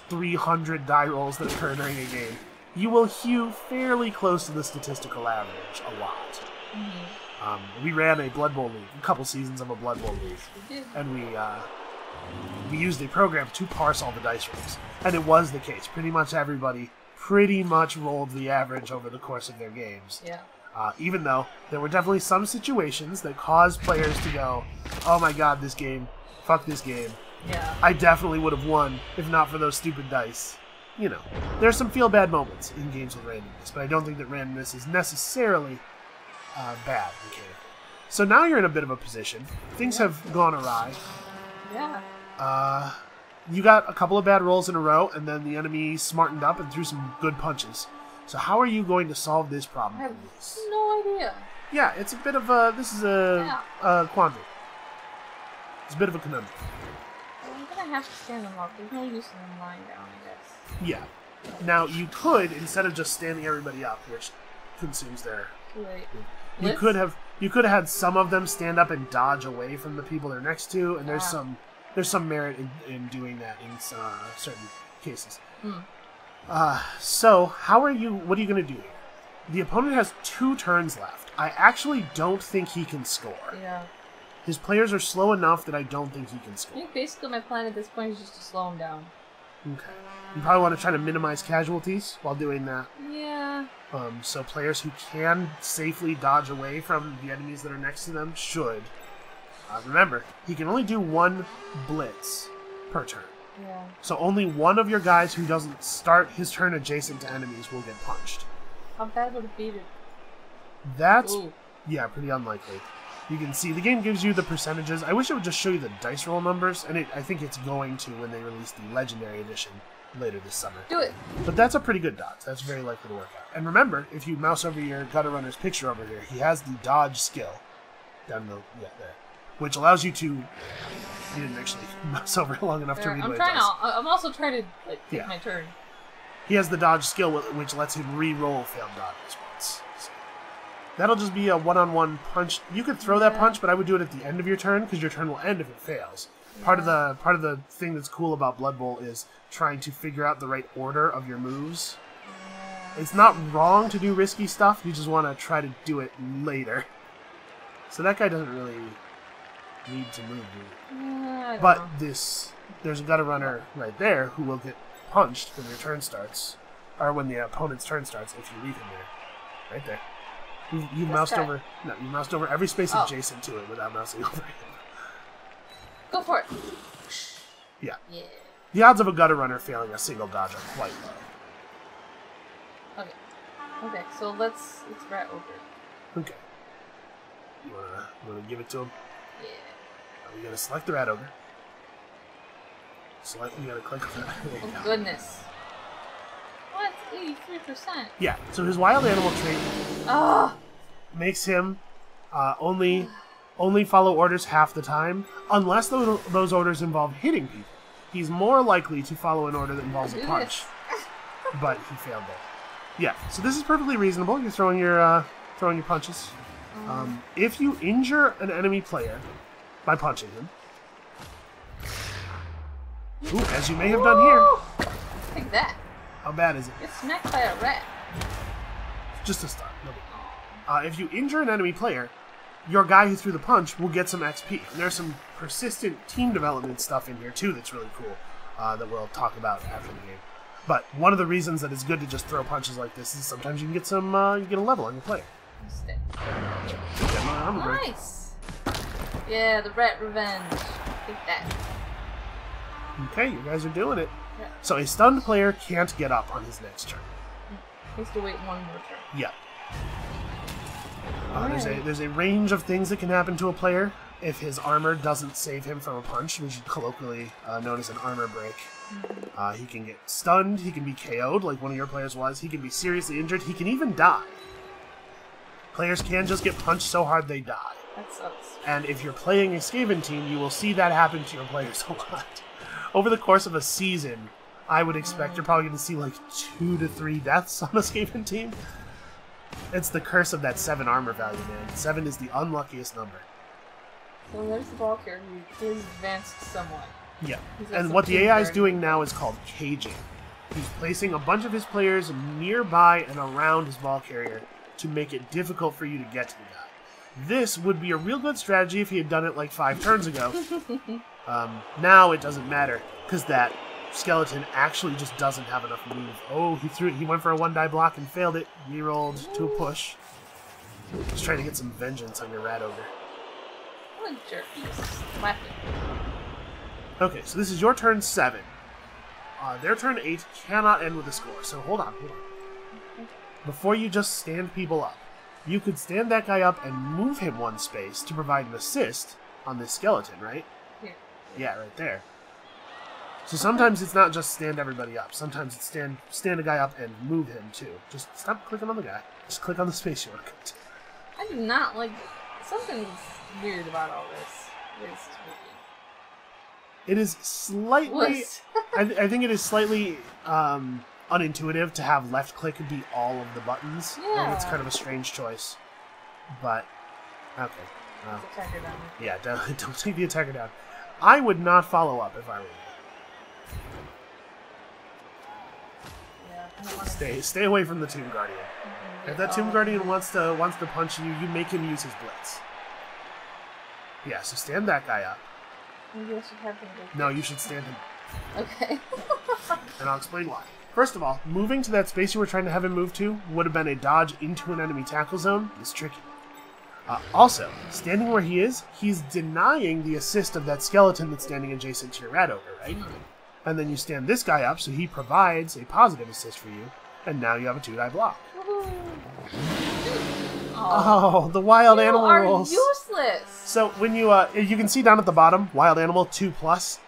300 die rolls that occur during a game, you will hew fairly close to the statistical average a lot. Mm-hmm. We ran a Blood Bowl league, a couple seasons of a Blood Bowl league, and we used a program to parse all the dice rolls, and it was the case. Pretty much everybody pretty much rolled the average over the course of their games. Yeah. Even though there were definitely some situations that caused players to go, "Oh my god, this game, fuck this game." Yeah. I definitely would have won if not for those stupid dice. You know, there's some feel bad moments in games with randomness, but I don't think that randomness is necessarily bad. Okay. So now you're in a bit of a position. Things have gone awry. Yeah. You got a couple of bad rolls in a row, and then the enemy smartened up and threw some good punches. So how are you going to solve this problem? I have no idea. Yeah, it's a bit of a... This is a quandary. It's a bit of a conundrum. I'm going to have to stand them up. There's no use in them lying down, I guess. Yeah. Now, you could, instead of just standing everybody up, which consumes their... Right. You could have had some of them stand up and dodge away from the people they're next to, and there's some merit in doing that in certain cases. Mm. So how are you? What are you going to do here? The opponent has 2 turns left. I actually don't think he can score. Yeah. His players are slow enough that I don't think he can score. I think basically my plan at this point is just to slow him down. Okay. You probably want to try to minimize casualties while doing that. Yeah. So players who can safely dodge away from the enemies that are next to them should. Remember, he can only do 1 blitz per turn. Yeah. So only one of your guys who doesn't start his turn adjacent to enemies will get punched. How bad would it be to... That's... Ooh. Yeah, pretty unlikely. You can see the game gives you the percentages. I wish it would just show you the dice roll numbers, and I think it's going to when they release the Legendary Edition later this summer. Do it! But that's a pretty good dodge. That's very likely to work out. And remember, if you mouse over your Gutter Runner's picture over here, he has the dodge skill down the there, which allows you to... You didn't actually mouse over it long enough to read what it does. I'm also trying to take my turn. He has the dodge skill, which lets him re-roll failed dodges once. That'll just be a one-on-one punch. You could throw that punch, but I would do it at the end of your turn because your turn will end if it fails. Yeah. Part of the thing that's cool about Blood Bowl is trying to figure out the right order of your moves. Yeah. It's not wrong to do risky stuff. You just want to try to do it later. So that guy doesn't really need to move you. Yeah, but there's a Gutter Runner right there who will get punched when your turn starts, or when the opponent's turn starts if you leave him there. Right there. You moused over. No, you moused over every space adjacent to it without mousing over it. Go for it. Yeah. Yeah. The odds of a gutter runner failing a single dodge are quite low. Okay. Okay. So let's Rat Ogre. Okay. You wanna give it to him? Yeah. We gotta select the Rat Ogre. Select. You gotta click on that. Oh goodness. 83%. Yeah, so his wild animal trait makes him only follow orders half the time, unless those orders involve hitting people. He's more likely to follow an order that involves a punch, but he failed that. Yeah, so this is perfectly reasonable. You're throwing your punches. If you injure an enemy player by punching him, as you may have done here, take that. How bad is it? It's smacked by a rat. Just a start. If you injure an enemy player, your guy who threw the punch will get some XP. And there's some persistent team development stuff in here, too, that's really cool that we'll talk about after the game. But one of the reasons that it's good to just throw punches like this is sometimes you can get some, you get a level on your player. Nice! Yeah, the rat revenge. Take that. Okay, you guys are doing it. So a stunned player can't get up on his next turn. He has to wait one more turn. Yeah. There's a range of things that can happen to a player if his armor doesn't save him from a punch, which is colloquially known as an armor break. He can get stunned. He can be KO'd, like one of your players was. He can be seriously injured. He can even die. Players can just get punched so hard they die. That sucks. And if you're playing a Skaven team, you will see that happen to your players a lot. Over the course of a season, I would expect you're probably going to see like 2 to 3 deaths on a Skaven team. It's the curse of that 7 armor value, man. 7 is the unluckiest number. So there's the ball character who is advanced somewhat. Yeah, and what the AI is doing now is called caging. He's placing a bunch of his players nearby and around his ball carrier to make it difficult for you to get to the guy. This would be a real good strategy if he had done it like 5 turns ago. Now it doesn't matter, because that skeleton actually just doesn't have enough move. Oh, he threw it. He went for a one-die block and failed it. Rerolled to a push. Just trying to get some vengeance on your Rat Ogre. What a jerk. He just slapped it. Okay, so this is your turn 7. Their turn 8 cannot end with a score, so hold on. Before you just stand people up, you could stand that guy up and move him one space to provide an assist on this skeleton, right? Yeah, right there. So sometimes it's not just stand everybody up. Sometimes it's stand a guy up and move him, too. Just stop clicking on the guy. Just click on the space you want to cut. I do not like... Something's weird about all this. It is slightly... I think it is slightly unintuitive to have left click be all of the buttons. Yeah. I think it's kind of a strange choice. But... Okay. Attacker down. Yeah, don't take the attacker down. I would not follow up if I were you. Yeah, I don't want to stay away from the Tomb Guardian. If that Tomb Guardian wants to punch you, you make him use his blitz. Yeah, so stand that guy up. Maybe I should have him go. No, you should stand him up. Okay. And I'll explain why. First of all, moving to that space you were trying to have him move to would have been a dodge into an enemy tackle zone. It's tricky. Also, standing where he is, he's denying the assist of that skeleton that's standing adjacent to your Rat Ogre, right? And then you stand this guy up, so he provides a positive assist for you, and now you have a 2-die block. Oh, the wild animal rules. You are useless! So, when you can see down at the bottom, wild animal 2+,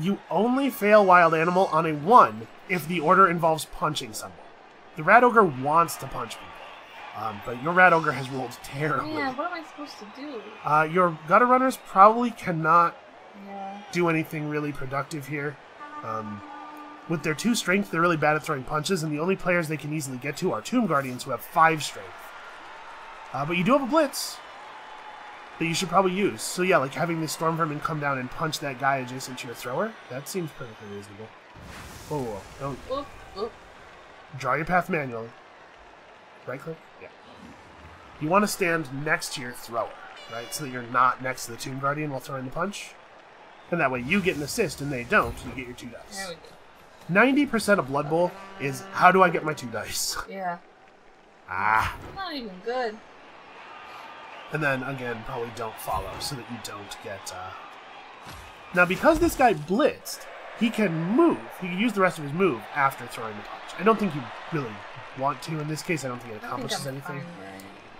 you only fail wild animal on a 1 if the order involves punching someone. The Rat Ogre wants to punch people. But your Rat Ogre has rolled terribly. Yeah, what am I supposed to do? Your Gutter Runners probably cannot do anything really productive here. With their 2 strength, they're really bad at throwing punches, and the only players they can easily get to are Tomb Guardians, who have 5 strength. But you do have a blitz that you should probably use. So yeah, like having this Storm Vermin come down and punch that guy adjacent to your thrower, that seems perfectly reasonable. Whoa, whoa, don't. Draw your path manually. Right click? Yeah. You want to stand next to your thrower, right? So that you're not next to the Tomb Guardian while throwing the punch. And that way you get an assist and they don't, you get your 2 dice. There we go. 90% of Blood Bowl is, how do I get my 2 dice? Yeah. Ah. Not even good. And then, again, probably don't follow so that you don't get... Now, because this guy blitzed, he can move. He can use the rest of his move after throwing the punch. I don't think you really want to in this case. I don't think it accomplishes anything.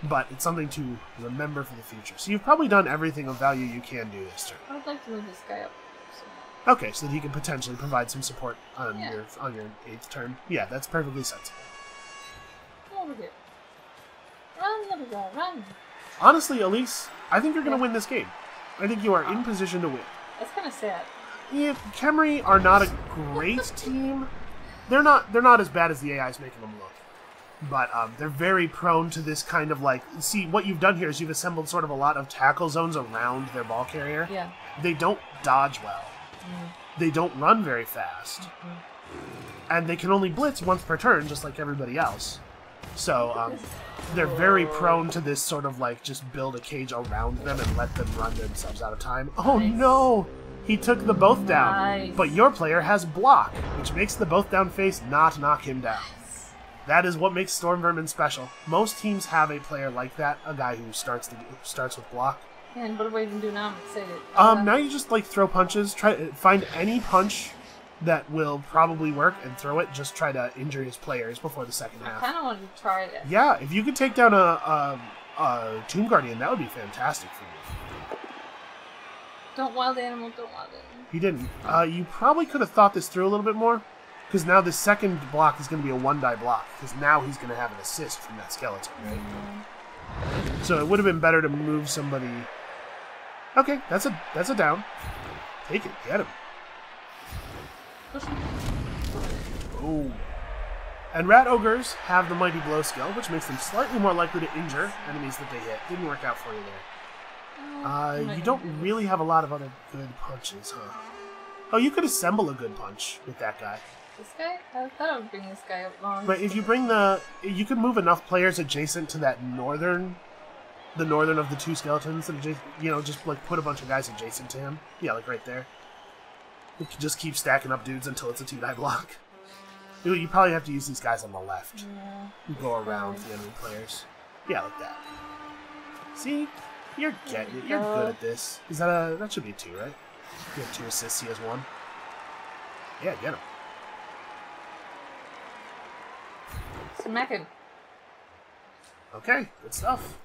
But it's something to remember for the future. So you've probably done everything of value you can do this turn. I would like to move this guy up. So. Okay, so that he can potentially provide some support on, your 8th turn. Yeah, that's perfectly sensible. Get over here. Run, little girl, run. Honestly, Elise, I think you're going to win this game. I think you are in position to win. That's kind of sad. Yeah, Khemri are not a great team. They're not. They're not as bad as the AI's making them look. But they're very prone to this kind of like. See, what you've done here is you've assembled sort of a lot of tackle zones around their ball carrier. Yeah. They don't dodge well. Mm. They don't run very fast. Mm-hmm. And they can only blitz once per turn, just like everybody else. So they're very prone to this sort of like just build a cage around them and let them run themselves out of time. Oh no! He took the both down. Nice. But your player has block, which makes the both down face not knock him down. Yes. That is what makes Storm Vermin special. Most teams have a player like that, a guy who starts with block. And what do I even do now? I'm excited. Now you just like throw punches. Find any punch that will probably work and throw it. Just try to injure his players before the second half. I kind of want to try it. Yeah, if you could take down a Tomb Guardian, that would be fantastic for you. Don't wild animal, don't wild animal. He didn't. You probably could have thought this through a little bit more, because now the second block is going to be a one-die block, because now he's going to have an assist from that skeleton, right? Mm-hmm. So it would have been better to move somebody... Okay, that's a down. Take it, get him. Oh. And Rat Ogres have the Mighty Blow skill, which makes them slightly more likely to injure enemies that they hit. Didn't work out for you there. You don't really have a lot of other good punches, huh? Oh, you could assemble a good punch with that guy. This guy? I thought I would bring this guy up long. But if you bring the... You could move enough players adjacent to that northern... The northern of the two skeletons. And just, you know, just like put a bunch of guys adjacent to him. Yeah, like right there. You can just keep stacking up dudes until it's a two-die block. You probably have to use these guys on the left. Yeah, you go around the enemy players. Yeah, like that. See? You're getting it. You're good at this. Is that a... That should be a 2, right? You have 2 assists. He has 1. Yeah, get him. Smacking. Okay, good stuff.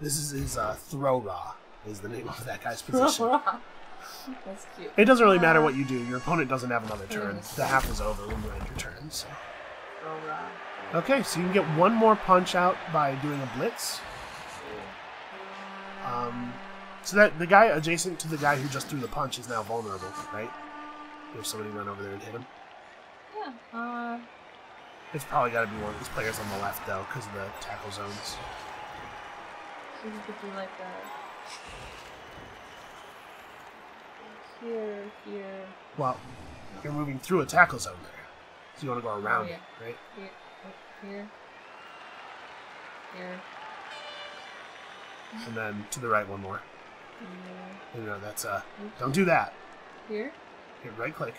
This is his Throw-Raw is the name of that guy's position. That's cute. It doesn't really matter what you do. Your opponent doesn't have another turn. The half is over when you end your turn. So. Okay, so you can get one more punch out by doing a blitz. So that the guy adjacent to the guy who just threw the punch is now vulnerable, right? If somebody run over there and hit him. Yeah. It's probably got to be one of these players on the left, though, because of the tackle zones. So you could do like that. Here. Well, you're moving through a tackle zone there. So you want to go around it, right? Here. And then to the right one more. Yeah. You know, that's don't do that. Here, right click.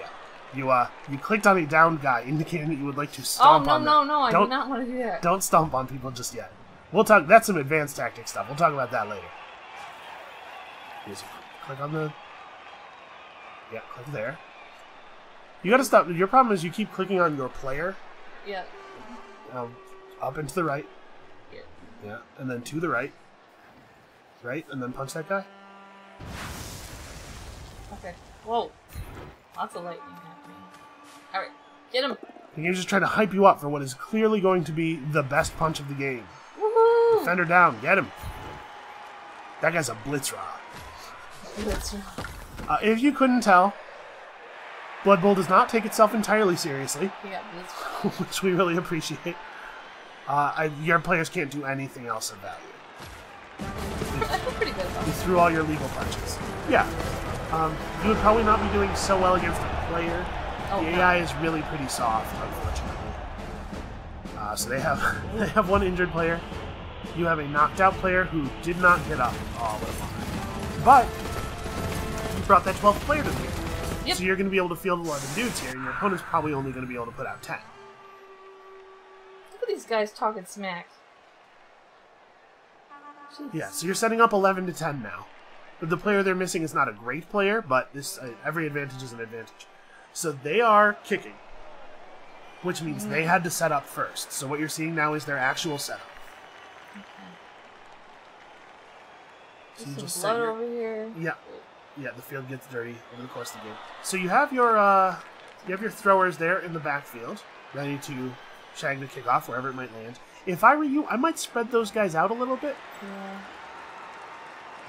Yeah. You clicked on a downed guy, indicating that you would like to stomp on them. Oh, no, I do not want to do that. Don't stomp on people just yet. We'll talk, that's some advanced tactic stuff. We'll talk about that later. Here's one. Click on the... Yeah, click there. You gotta stop. Your problem is you keep clicking on your player. Yeah. Up and to the right. Yeah. Yeah, and then to the right. Right, and then punch that guy. Okay. Whoa. Lots of lightning happening. Alright, get him! The game's just trying to hype you up for what is clearly going to be the best punch of the game. Woohoo! Defender down, get him! That guy's a blitz rod. If you couldn't tell, Blood Bowl does not take itself entirely seriously, which we really appreciate. Your players can't do anything else of value. I feel pretty good about it. You threw all your legal punches. Yeah. You would probably not be doing so well against a player. The AI is really pretty soft, unfortunately. So they have one injured player. You have a knocked out player who did not get up all the time. But you brought that 12th player to the game. Yep. So you're going to be able to field 11 dudes here, and your opponent's probably only going to be able to put out 10. Look at these guys talking smack. Jeez. Yeah, so you're setting up 11 to 10 now. The player they're missing is not a great player, but this every advantage is an advantage. So they are kicking, which means they had to set up first. So what you're seeing now is their actual setup. Okay. So you just blood over here. Yeah. Yeah, the field gets dirty over the course of the game. So you have your throwers there in the backfield, ready to shag the kickoff wherever it might land. If I were you, I might spread those guys out a little bit. Yeah.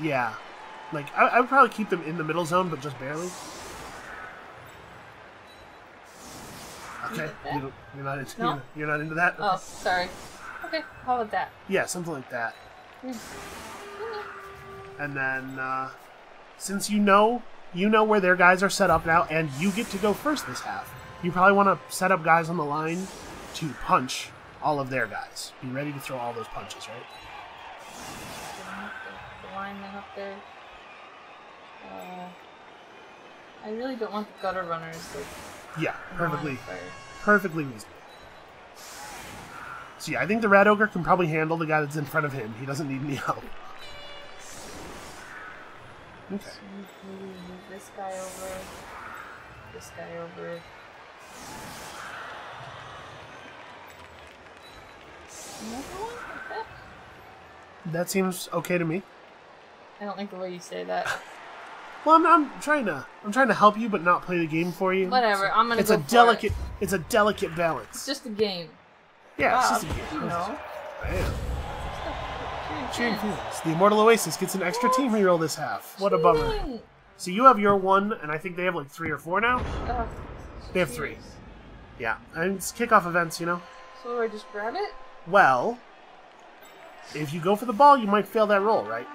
Yeah. Like, I would probably keep them in the middle zone, but just barely. Okay, you're not into that? Oh, sorry. Okay, how about that? Yeah, something like that. And then, since you know where their guys are set up now, and you get to go first this half, you probably want to set up guys on the line to punch all of their guys. Be ready to throw all those punches, right? The linemen up there. I really don't want the gutter runners. Like, yeah, perfectly reasonable. So yeah, I think the Rat Ogre can probably handle the guy that's in front of him. He doesn't need any help. Okay. So maybe move this guy over. This guy over. Another one like that? That seems okay to me. I don't like the way you say that. Well, I'm trying to help you, but not play the game for you. Whatever, I'm gonna. It's a delicate balance. It's just a game. Yeah, wow, it's just a game. You know. Bam. The Immortal Oasis gets an extra team reroll this half. What a bummer. So you have your one, and I think they have like 3 or 4 now. They have 3. Yeah, and it's kickoff events, you know. So do I just grab it? Well, if you go for the ball, you might fail that roll, right?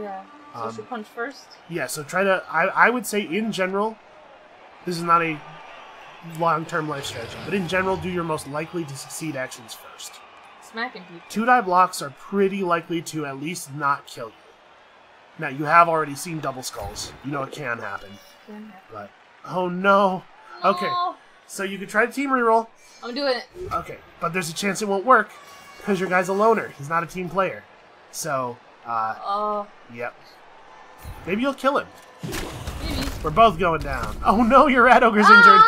Yeah. So I should punch first? Yeah, so try to... I would say, in general, this is not a long-term life strategy, but in general, do your most likely to succeed actions first. Smacking people. 2-die blocks are pretty likely to at least not kill you. Now, you have already seen double skulls. You know it can happen. But, oh, no. No. Okay, so you could try to team reroll. I'm doing it. Okay, but there's a chance it won't work because your guy's a loner. He's not a team player. So, yep. Maybe you'll kill him. Maybe. We're both going down. Oh no, your Rat Ogre's injured.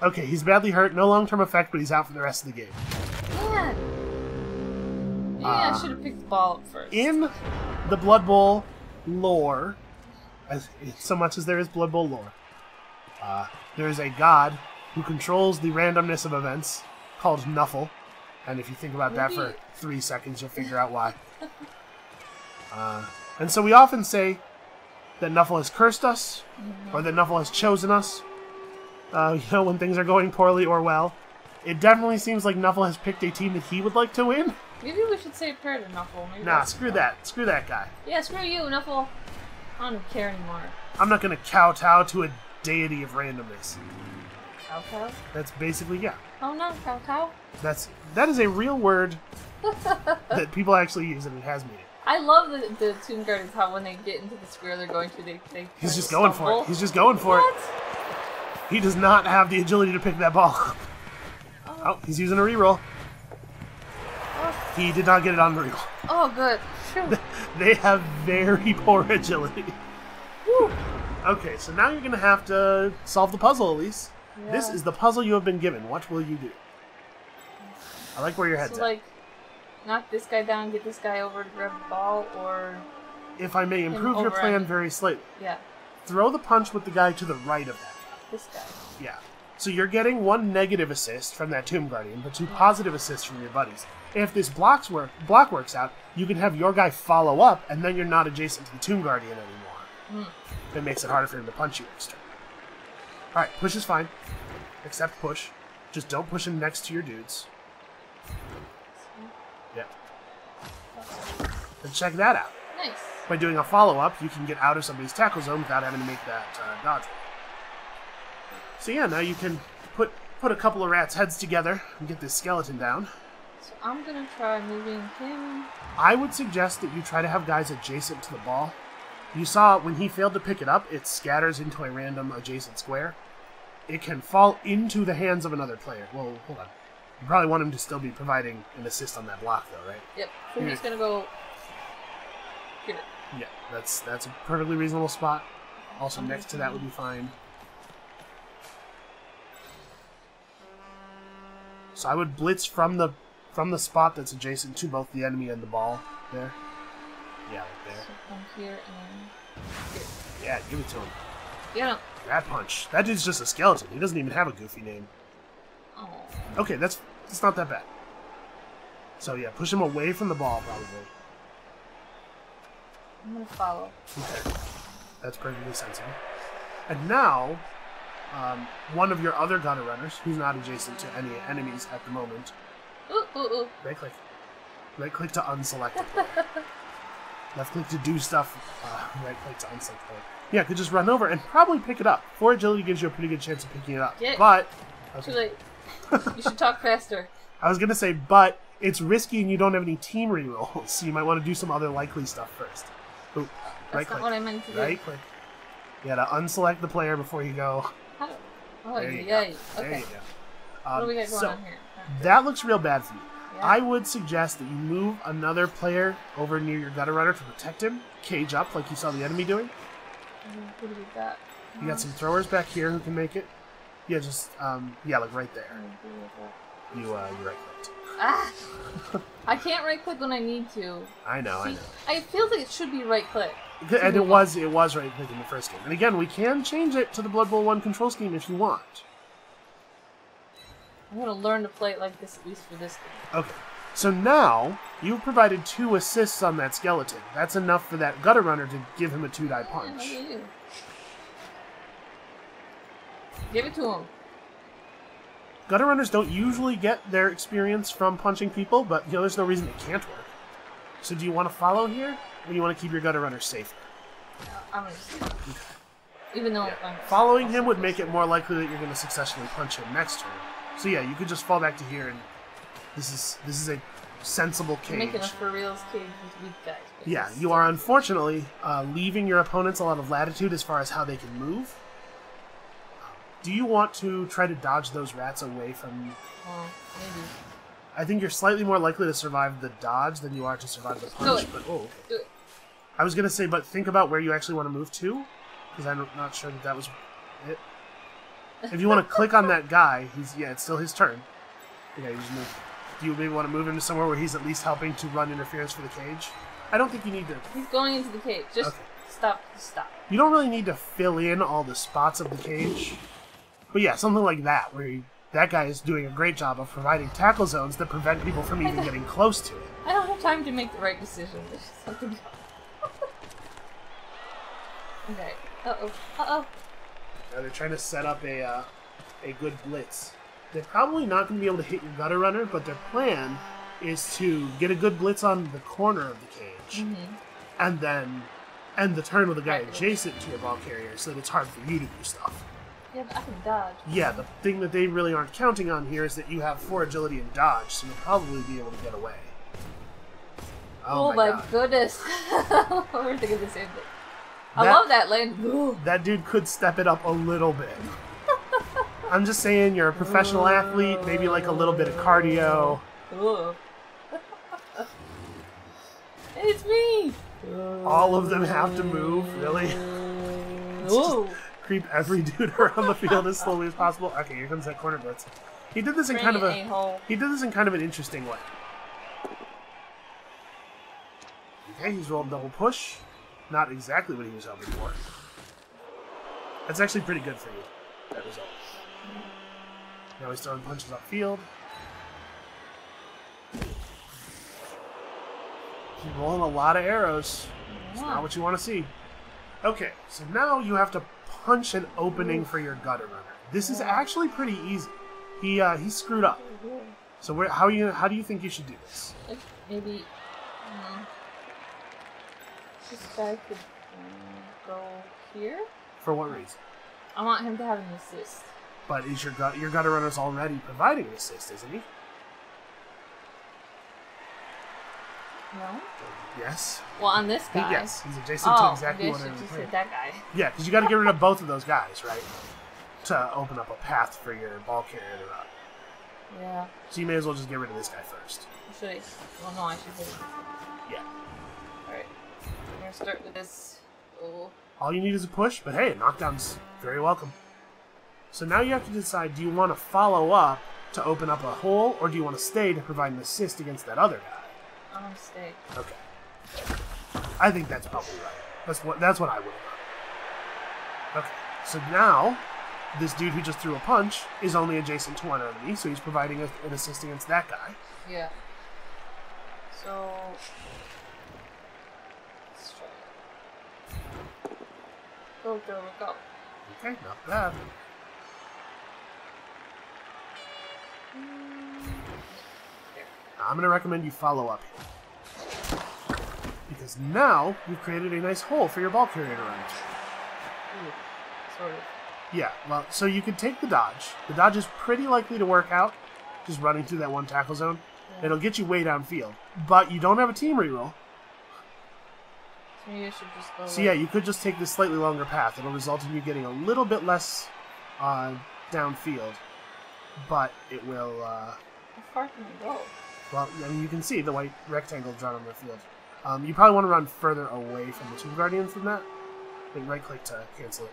Okay, he's badly hurt. No long-term effect, but he's out for the rest of the game. Man. Maybe I should have picked the ball up first. In the Blood Bowl lore, as so much as there is Blood Bowl lore, there is a god who controls the randomness of events called Nuffle. And if you think about that for 3 seconds, you'll figure out why. And so we often say that Nuffle has cursed us, or that Nuffle has chosen us, you know, when things are going poorly or well. It definitely seems like Nuffle has picked a team that he would like to win. Maybe we should say a prayer to Nuffle. Maybe nah, screw that. Screw that guy. Yeah, screw you, Nuffle. I don't care anymore. I'm not going to kowtow to a deity of randomness. Cow-cow? That's basically, yeah. Oh no, cow-cow? That is a real word that people actually use, and it has meaning. I love the Tomb Guardians, how when they get into the square they're going to, they he's just going for it. He's just going for it. He does not have the agility to pick that ball up. Oh, he's using a reroll. Oh. He did not get it on the reroll. Oh, good. Sure. They have very poor agility. Whew. Okay, so now you're going to have to solve the puzzle, Elise. Yeah. This is the puzzle you have been given. What will you do? I like where your head's at. So, like, knock this guy down, get this guy over to grab the ball, or... If I may improve your plan very slightly. Yeah. Throw the punch with the guy to the right of that guy. This guy. Yeah. So you're getting 1 negative assist from that Tomb Guardian, but 2 positive assists from your buddies. If this block works out, you can have your guy follow up, and then you're not adjacent to the Tomb Guardian anymore. That makes it harder for him to punch you extra. Alright, push is fine. Except push. Just don't push him next to your dudes. Yeah. And check that out. Nice. By doing a follow-up, you can get out of somebody's tackle zone without having to make that dodge roll. So yeah, now you can put a couple of rats' heads together and get this skeleton down. So I'm going to try moving him. I would suggest that you try to have guys adjacent to the ball. You saw when he failed to pick it up, it scatters into a random adjacent square. It can fall into the hands of another player. Whoa, hold on. You probably want him to still be providing an assist on that block, though, right? Yep. So he's going to go here. Yeah, that's a perfectly reasonable spot. Also, next to that would be fine. So I would blitz from the spot that's adjacent to both the enemy and the ball there. Yeah, right there. So come here and here. Yeah, give it to him. Yeah. Rat Punch. That dude's just a skeleton. He doesn't even have a goofy name. Oh. Okay, that's not that bad. So yeah, push him away from the ball, probably. I'm gonna follow. Okay. That's perfectly sensible. And now, one of your other Gutter Runners, who's not adjacent to any enemies at the moment. Ooh, ooh, ooh. Right click. Right click to unselect the player. Left click to do stuff. Right click to unselect the player. Yeah, could just run over and probably pick it up. 4 agility gives you a pretty good chance of picking it up. Yeah. But... okay. Too late. You should talk faster. I was going to say, but it's risky and you don't have any team rerolls, so you might want to do some other likely stuff first. Ooh, right click. That's not what I meant to do. Right click. You gotta unselect the player before you go. How? Oh, there you go. Okay. There you go. What do we got going on here? That looks real bad for you. Yeah. I would suggest that you move another player over near your Gutter Runner to protect him. Cage up like you saw the enemy doing. What do we got? You got some throwers back here who can make it. Yeah, just, yeah, like right there. You right-clicked. Ah! I can't right-click when I need to. I know, I know. It feels like it should be right-click. And it was right-click in the first game. And again, we can change it to the Blood Bowl 1 control scheme if you want. I'm going to learn to play it like this, at least for this game. Okay. So now, you've provided 2 assists on that skeleton. That's enough for that Gutter Runner to give him a 2-die punch. Yeah, look at you. Give it to him. Gutter Runners don't usually get their experience from punching people, but you know there's no reason it can't work. So do you want to follow here, or do you want to keep your Gutter Runner safe? No, I'm going to save him. Even though I'm following him would make it more likely that you're going to successfully punch him next turn. So yeah, you could just fall back to here, and this is a sensible cage. Making a for reals cage with weak guys. Yeah, you are unfortunately leaving your opponents a lot of latitude as far as how they can move. Do you want to try to dodge those rats away from you? Well, maybe. I think you're slightly more likely to survive the dodge than you are to survive the punch. Do it. But, oh. Do it. I was going to say, but think about where you actually want to move to, because I'm not sure that was it. If you want to click on that guy, it's still his turn. Yeah, you just move. Do you maybe want to move him to somewhere where he's at least helping to run interference for the cage? I don't think you need to. He's going into the cage. Just okay. Stop. You don't really need to fill in all the spots of the cage. But yeah, something like that, where that guy is doing a great job of providing tackle zones that prevent people from even getting close to it. I don't have time to make the right decision. There's just something wrong. Okay. Uh-oh. Uh-oh. Now they're trying to set up a good blitz. They're probably not going to be able to hit your Gutter Runner, but their plan is to get a good blitz on the corner of the cage, and then end the turn with the guy adjacent to your ball carrier so that it's hard for you to do stuff. Yeah, but I can dodge. Yeah, the thing that they really aren't counting on here is that you have 4 agility and dodge, so you'll probably be able to get away. Oh my goodness. We're thinking the same thing. I love that lane. That dude could step it up a little bit. I'm just saying, you're a professional athlete, maybe like a little bit of cardio. It's me! All of them have to move, really? Ooh. Creep every dude around the field as slowly as possible. Okay, here comes that corner blitz. He did this in kind of an interesting way. Okay, he's rolled double push. Not exactly what he was hoping for. That's actually pretty good for you, that result. Now he's throwing punches upfield. He's rolling a lot of arrows. It's not what you want to see. Okay, so now you have to punch an opening for your Gutter Runner. This is actually pretty easy. He screwed up. So how do you think you should do this? Like maybe this guy could go here. For what reason? I want him to have an assist. But is your Gutter Runner's already providing an assist, isn't he? No? Yes. Well, on this guy. Yes, he's adjacent to exactly what I was saying. That guy. Yeah, because you got to get rid of both of those guys, right? To open up a path for your ball carrier to run. Yeah. So you may as well just get rid of this guy first. Should I? Well, no, I should. Yeah. Alright. I'm gonna start with this. Oh. All you need is a push, but hey, knockdown's very welcome. So now you have to decide, do you want to follow up to open up a hole, or do you want to stay to provide an assist against that other guy? I'm gonna stay. Okay. I think that's probably right. That's what I would have done. Okay. So now, this dude who just threw a punch is only adjacent to one enemy, so he's providing an assist against that guy. Yeah. So... let's try it. Go, go, go. Okay, not bad. There. Now, I'm going to recommend you follow up here. Because now, you've created a nice hole for your ball carrier to run into. Ooh, sort of. Yeah, well, so you could take the dodge. The dodge is pretty likely to work out, just running through that one tackle zone. Yeah. It'll get you way downfield, but you don't have a team reroll. So maybe I should just go. So yeah, you could just take this slightly longer path. It'll result in you getting a little bit less downfield, but it will... how far can you go? Well, I mean, you can see the white rectangle drawn on the field. You probably want to run further away from the Tomb Guardian from that. Like right-click to cancel it.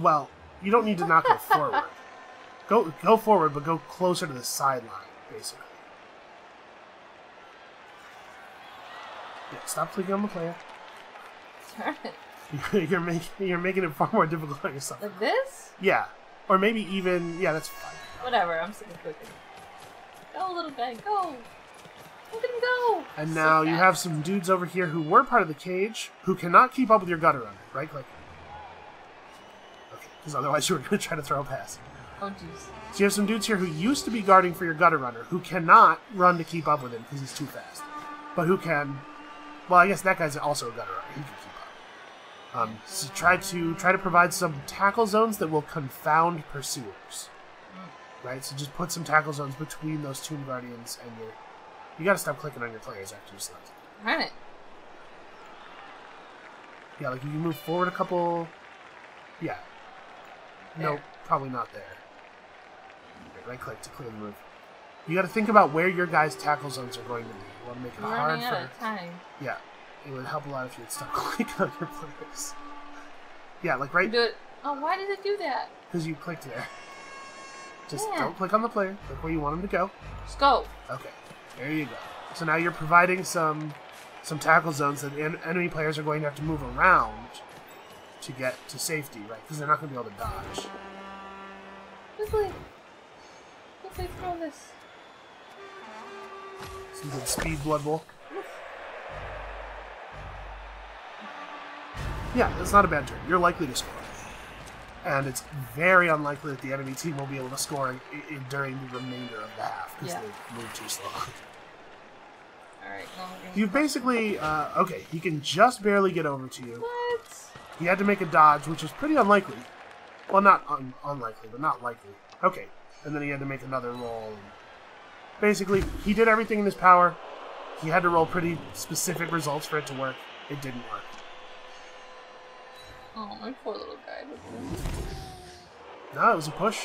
Well, you don't need to not go forward. Go forward, but go closer to the sideline, basically. Yeah, stop clicking on the player. Darn it. You're making it far more difficult on yourself. Like this? Yeah. Or maybe even... yeah, that's fine. Whatever, I'm sick of clicking. Go, little guy, go! Look at him go! And now you have some dudes over here who were part of the cage, who cannot keep up with your gutter runner, right? Like, okay, because otherwise you were going to try to throw a pass. Oh, jeez. So you have some dudes here who used to be guarding for your gutter runner, who cannot run to keep up with him because he's too fast. But who can... well, I guess that guy's also a gutter runner. He can keep up. So try to provide some tackle zones that will confound pursuers. Right? So just put some tackle zones between those Tomb Guardians and your... you gotta stop clicking on your players after you select it. Alright. Yeah, like you can move forward a couple... yeah. There. No, probably not there. Right click to clear the move. You gotta think about where your guys' tackle zones are going to be. You wanna make it hard for... out of time. Yeah. It would help a lot if you'd stop clicking on your players. Yeah, like right... oh, why did it do that? Because you clicked there. Just don't click on the player. Click where you want him to go. Just go. Okay. There you go. So now you're providing some tackle zones that enemy players are going to have to move around to get to safety, right? Because they're not going to be able to dodge. Quickly throw this. Some good speed, Blood Bowl. Yeah, that's not a bad turn. You're likely to score. And it's very unlikely that the enemy team will be able to score during the remainder of the half, because they move too slow. Alright, now we're gonna... you've basically... okay, he can just barely get over to you. What? He had to make a dodge, which is pretty unlikely. Well, not unlikely, but not likely. Okay, and then he had to make another roll. Basically, he did everything in his power. He had to roll pretty specific results for it to work. It didn't work. Oh, my poor little guy. No, it was a push.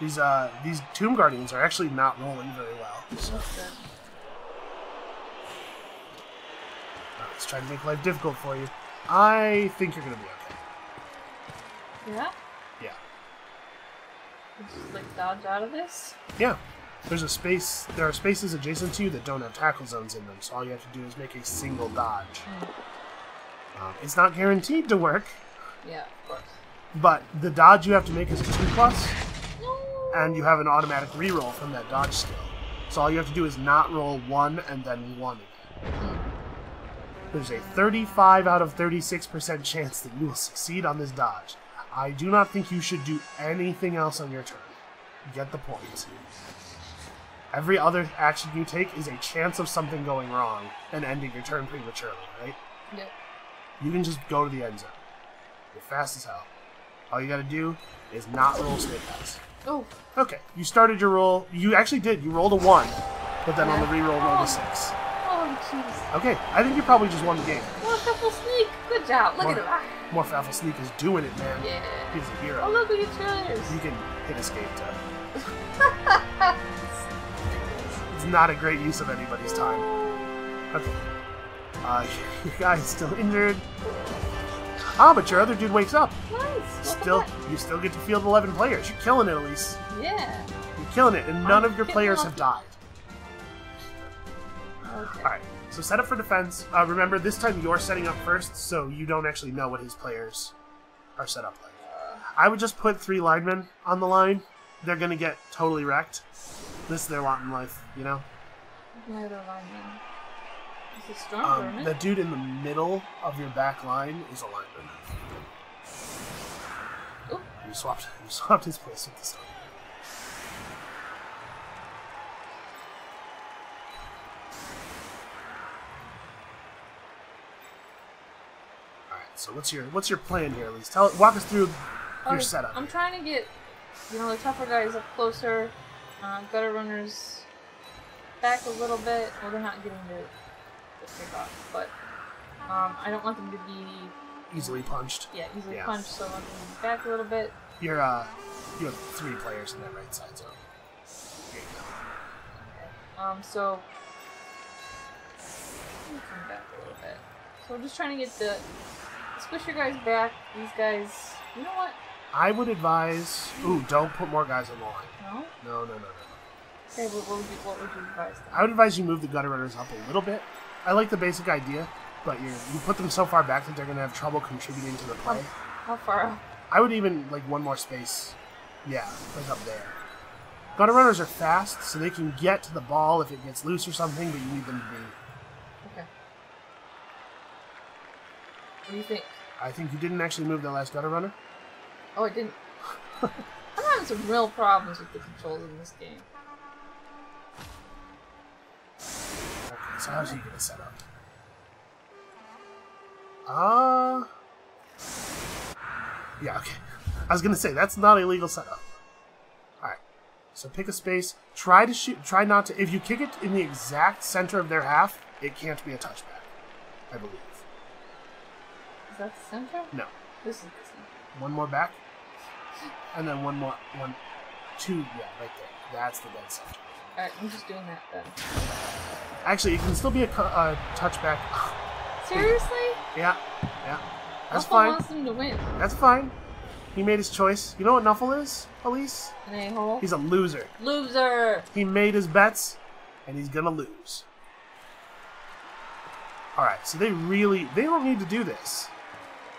These Tomb Guardians are actually not rolling very well. So. Okay. Right, it's trying to make life difficult for you. I think you're going to be okay. Yeah? Yeah. You just, like, dodge out of this? Yeah. There's a space. There are spaces adjacent to you that don't have tackle zones in them, so all you have to do is make a single dodge. It's not guaranteed to work. Yeah, of course. But the dodge you have to make is a 2+, and you have an automatic reroll from that dodge skill. So all you have to do is not roll 1 and then 1 again. There's a 35 out of 36% chance that you will succeed on this dodge. I do not think you should do anything else on your turn. Get the point. Every other action you take is a chance of something going wrong and ending your turn prematurely, right? Yep. You can just go to the end zone. You're fast as hell. All you gotta do is not roll snake eyes. Oh. Okay. You started your roll. You actually did. You rolled a 1, but then on the reroll, rolled a 6. Oh, jeez. Okay. I think you probably just won the game. Morfaffle Sneak. Good Watch out. Look at him. Morfaffle Sneak is doing it, man. Yeah. He's a hero. Oh, look at your trailers. You can hit escape time. It's not a great use of anybody's time. Okay. Your guy's still injured. Ah, but your other dude wakes up. Nice. You still get to field 11 players. You're killing it, Elise. Yeah. You're killing it, and none of your players have died. Okay. All right. So set up for defense. Remember, this time you're setting up first, so you don't actually know what his players are set up like. I would just put 3 linemen on the line. They're going to get totally wrecked. This is their lot in life, you know? Where are the linemen? Is it Storm Vermin? The dude in the middle of your back line is a lineman. Oop. You swapped his place with the Storm. So what's your plan here, Elise? Walk us through your setup. I'm trying to get the tougher guys up closer, Gutter Runners back a little bit. Well, they're not getting the takeoff, but I don't want them to be easily punched. Yeah, easily punched. So I want them to be back a little bit. You're you have 3 players in that right side zone. There you go. Okay. So let me come back a little bit. So I'm just trying to get the. Push your guys back. These guys, you know what? I would advise. Ooh, don't put more guys on the line. No. No. Okay, but what would you advise them? I would advise you move the Gutter Runners up a little bit. I like the basic idea, but you put them so far back that they're going to have trouble contributing to the play. How far up? I would even like 1 more space. Yeah, like up there. Gutter Runners are fast, so they can get to the ball if it gets loose or something. But you need them to be. Okay. What do you think? I think you didn't actually move that last Gutter Runner. Oh, I didn't. I'm having some real problems with the controls in this game. Okay, so how's he gonna set up? Yeah, okay. I was gonna say that's not a legal setup. Alright. So pick a space. Try to shoot. Try not to. If you kick it in the exact center of their half, it can't be a touchback, I believe. Is that the center? No. This is the center. 1 more back. And then 1 more, 2, yeah, right there. That's the dead center. Alright, I'm just doing that then. Actually, it can still be a touchback. Seriously? Yeah. That's Nuffle fine. Wants him to win. That's fine. He made his choice. You know what Nuffle is, Elise? An a-hole. He's a loser. Loser! He made his bets, and he's gonna lose. Alright, so they don't need to do this.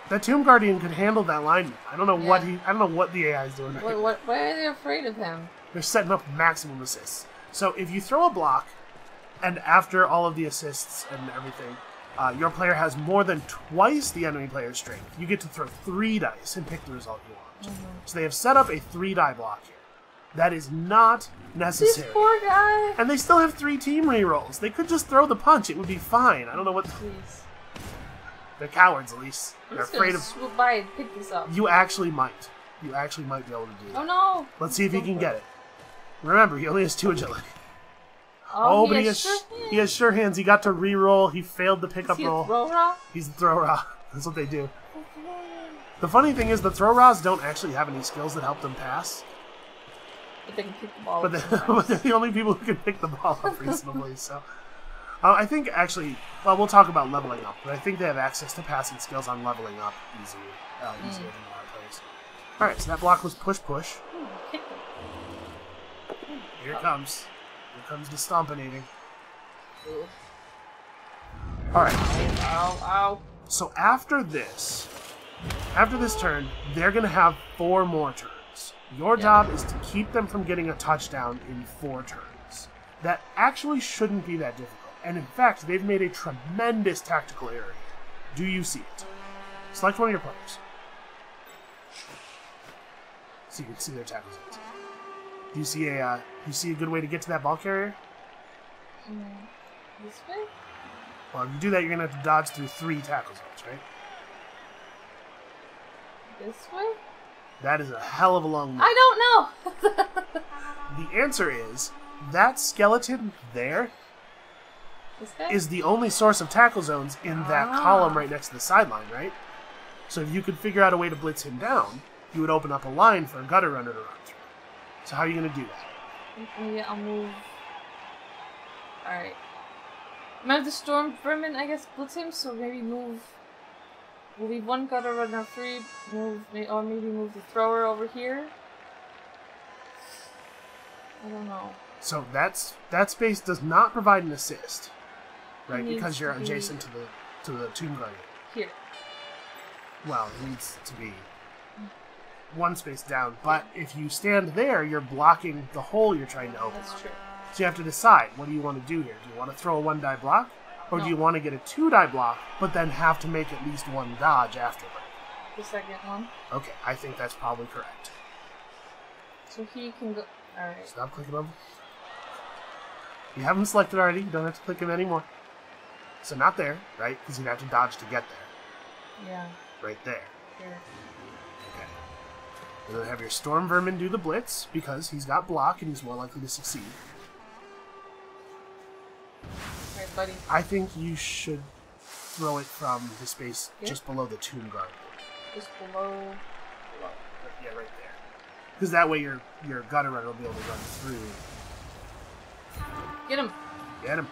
That Tomb Guardian could handle that lineman. I don't know I don't know what the AI is doing. Why are they afraid of him? They're setting up maximum assists. So if you throw a block, and after all of the assists and everything, your player has more than twice the enemy player's strength. You get to throw 3 dice and pick the result you want. Mm-hmm. So they have set up a 3-die block here. That is not necessary. This poor guy. And they still have 3 team rerolls. They could just throw the punch. It would be fine. I don't know what... Please. They're cowards, Elise. They're afraid of... swoop by and pick this up. You actually might. You actually might be able to do that. Oh, no. Let's see if he can get it. Remember, he only has 2 agility. Oh, but he has sure hands. He got to reroll. He failed the pickup roll. He's a throw-ra. That's what they do. Okay. The funny thing is the throw-ras don't actually have any skills that help them pass. But they can pick the ball up. But they're the only people who can pick the ball up reasonably. So, I think actually, well, we'll talk about leveling up, but I think they have access to passing skills on leveling up easier than a lot of players. All right, so that block was push. Here it comes. Here comes the stompinating. All right. Ow. So after this turn, they're gonna have 4 more turns. Your job is to keep them from getting a touchdown in 4 turns. That actually shouldn't be that difficult. And in fact, they've made a tremendous tactical error here. Do you see it? Select one of your players. So you can see their tackle zones. Do you see a good way to get to that ball carrier? This way? Well, if you do that, you're going to have to dodge through 3 tackle zones, right? This way? That is a hell of a long move. I don't know! The answer is, that skeleton there is the only source of tackle zones in that column right next to the sideline, right? So if you could figure out a way to blitz him down, you would open up a line for a gutter runner to run through. So how are you going to do that? Maybe I'll move... Alright. I'm going to have the Storm Vermin, I guess, blitz him, so maybe move... We'll leave one gutter runner free, maybe move the thrower over here. I don't know. So that's, that space does not provide an assist, right? Because you're adjacent to the Tomb Guardian. Here. Well, it needs to be one space down, but if you stand there, you're blocking the hole you're trying to open. That's true. So you have to decide, what do you want to do here? Do you want to throw a one-die block, or do you want to get a two-die block, but then have to make at least one dodge afterward? The second one. Okay, I think that's probably correct. So he can go... Alright. Stop clicking on him. You have him selected already, you don't have to click him anymore. So not there, right? Because you'd have to dodge to get there. Yeah. Right there. Here. Okay. You're gonna have your Storm Vermin do the blitz, because he's got block and he's more likely to succeed. Alright, buddy. I think you should throw it from the space just below the Tomb Guard. Just below... Yeah, right there. Because that way your gutter runner will be able to run through. Get him! Get him!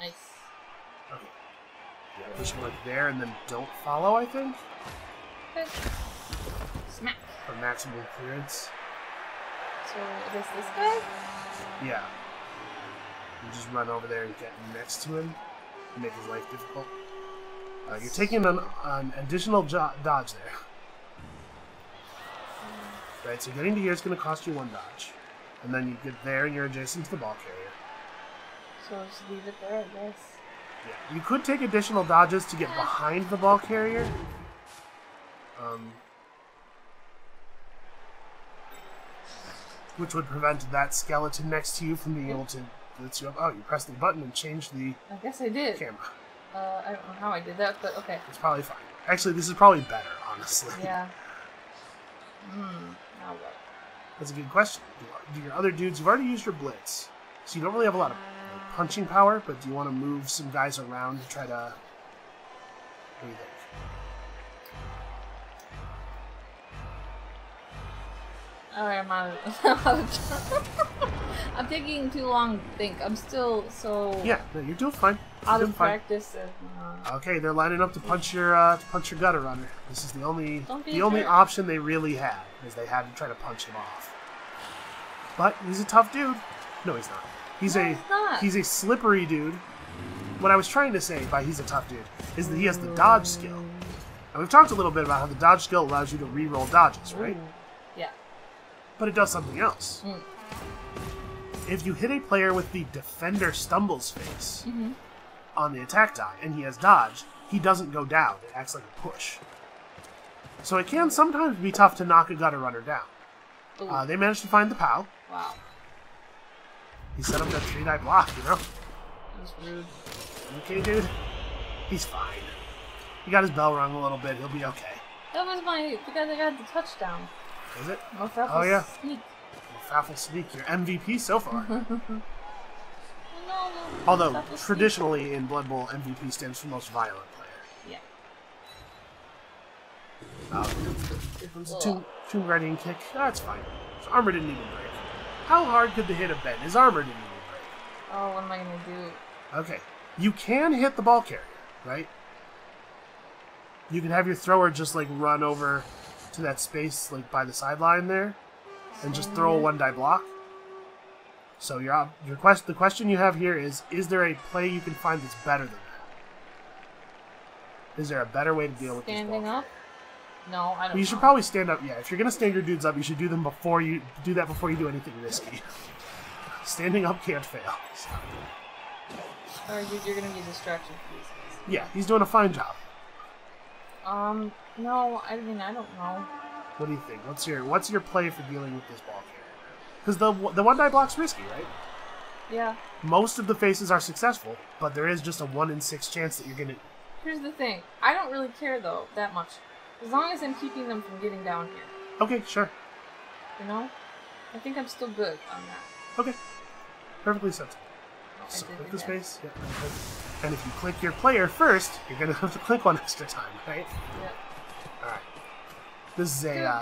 Nice. Okay. Yeah, push him like there and then don't follow, I think? Okay. Smack. For maximum clearance. So, I guess this guy? Yeah. You just run over there and get next to him. And make his life difficult. You're taking an additional dodge there. Right, so getting to here is going to cost you one dodge. And then you get there and you're adjacent to the ball carrier. So I'll just leave it there, I guess. Yeah, you could take additional dodges to get behind the ball carrier. Which would prevent that skeleton next to you from being able to blitz you up. Oh, you pressed the button and changed the camera. I guess I did. I don't know how I did that, but okay. It's probably fine. Actually, this is probably better, honestly. Yeah. Now what? That's a good question. Do your other dudes... You've already used your blitz, so you don't really have a lot of punching power, but do you want to move some guys around to try to... What do you think? Alright, I'm taking too long to think. I'm still so... Yeah, no, you're doing fine. Out of practice. Okay, they're lining up to punch your gutter runner. This is the only option they really had, is they had to try to punch him off. But he's a tough dude. No, he's not. He's a slippery dude. What I was trying to say by he's a tough dude is that he has the dodge skill. And we've talked a little bit about how the dodge skill allows you to re-roll dodges, right? Yeah. But it does something else. If you hit a player with the defender stumbles face, on the attack die, and he has dodge, he doesn't go down. It acts like a push. So it can sometimes be tough to knock a gutter runner down. They managed to find the POW. Wow. He set up that 3-die block, you know? That's rude. Okay, dude. He's fine. He got his bell rung a little bit. He'll be okay. That was the guy that got the touchdown. Is it? Morfaffle Sneak. Morfaffle Sneak, your MVP so far. Although, traditionally in Blood Bowl, MVP stands for most violent player. Yeah. It's a Tomb Guardian kick. That's fine. His armor didn't even break. How hard could the hit have been? His armor didn't even break. Oh, what am I going to do? Okay. You can hit the ball carrier, right? You can have your thrower just, like, run over to that space, like, by the sideline there, and just throw a one-die block. So the question you have here is there a play you can find that's better than that? Is there a better way to deal with this ball? Standing up? No, I don't know. You should probably stand up. Yeah, if you're going to stand your dudes up, you should do them before you do anything risky. Standing up can't fail. So. Sorry, dude, you're going to be a distraction for these guys. Yeah, he's doing a fine job. No, I mean, I don't know. What do you think? What's your play for dealing with this ball carrier? Because the one-die block's risky, right? Yeah. Most of the faces are successful, but there is just a 1 in 6 chance that you're gonna... Here's the thing. I don't really care, though, that much. As long as I'm keeping them from getting down here. Okay, sure. You know? I think I'm still good on that. Okay. perfectly sensible. So click this base, yep. And if you click your player first, you're gonna have to click one extra time, right? Yep. Alright. This is a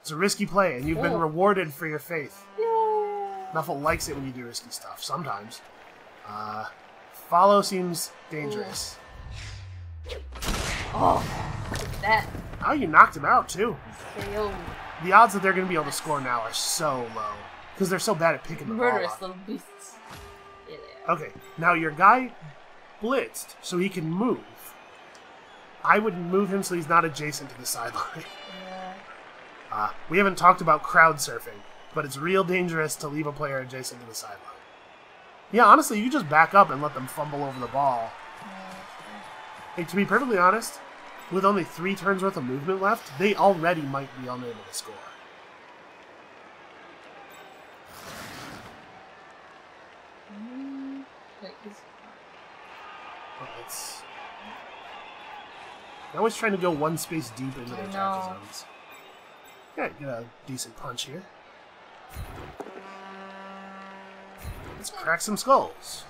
it's a risky play, and you've been rewarded for your faith. Yay! Nuffle likes it when you do risky stuff, sometimes. Follow seems dangerous. Oh, look at that. Oh, you knocked him out, too. KO. The odds that they're going to be able to score now are so low. Because they're so bad at picking the ball up. Murderous little beasts. Yeah, they are. Okay, now your guy blitzed, so he can move. I would move him so he's not adjacent to the sideline. Yeah. We haven't talked about crowd surfing, but it's real dangerous to leave a player adjacent to the sideline. Yeah, honestly, you just back up and let them fumble over the ball. Hey, to be perfectly honest, with only 3 turns worth of movement left, they already might be unable to score. They're always trying to go one space deep into their attack zones. Yeah, get a decent punch here. Let's crack some skulls.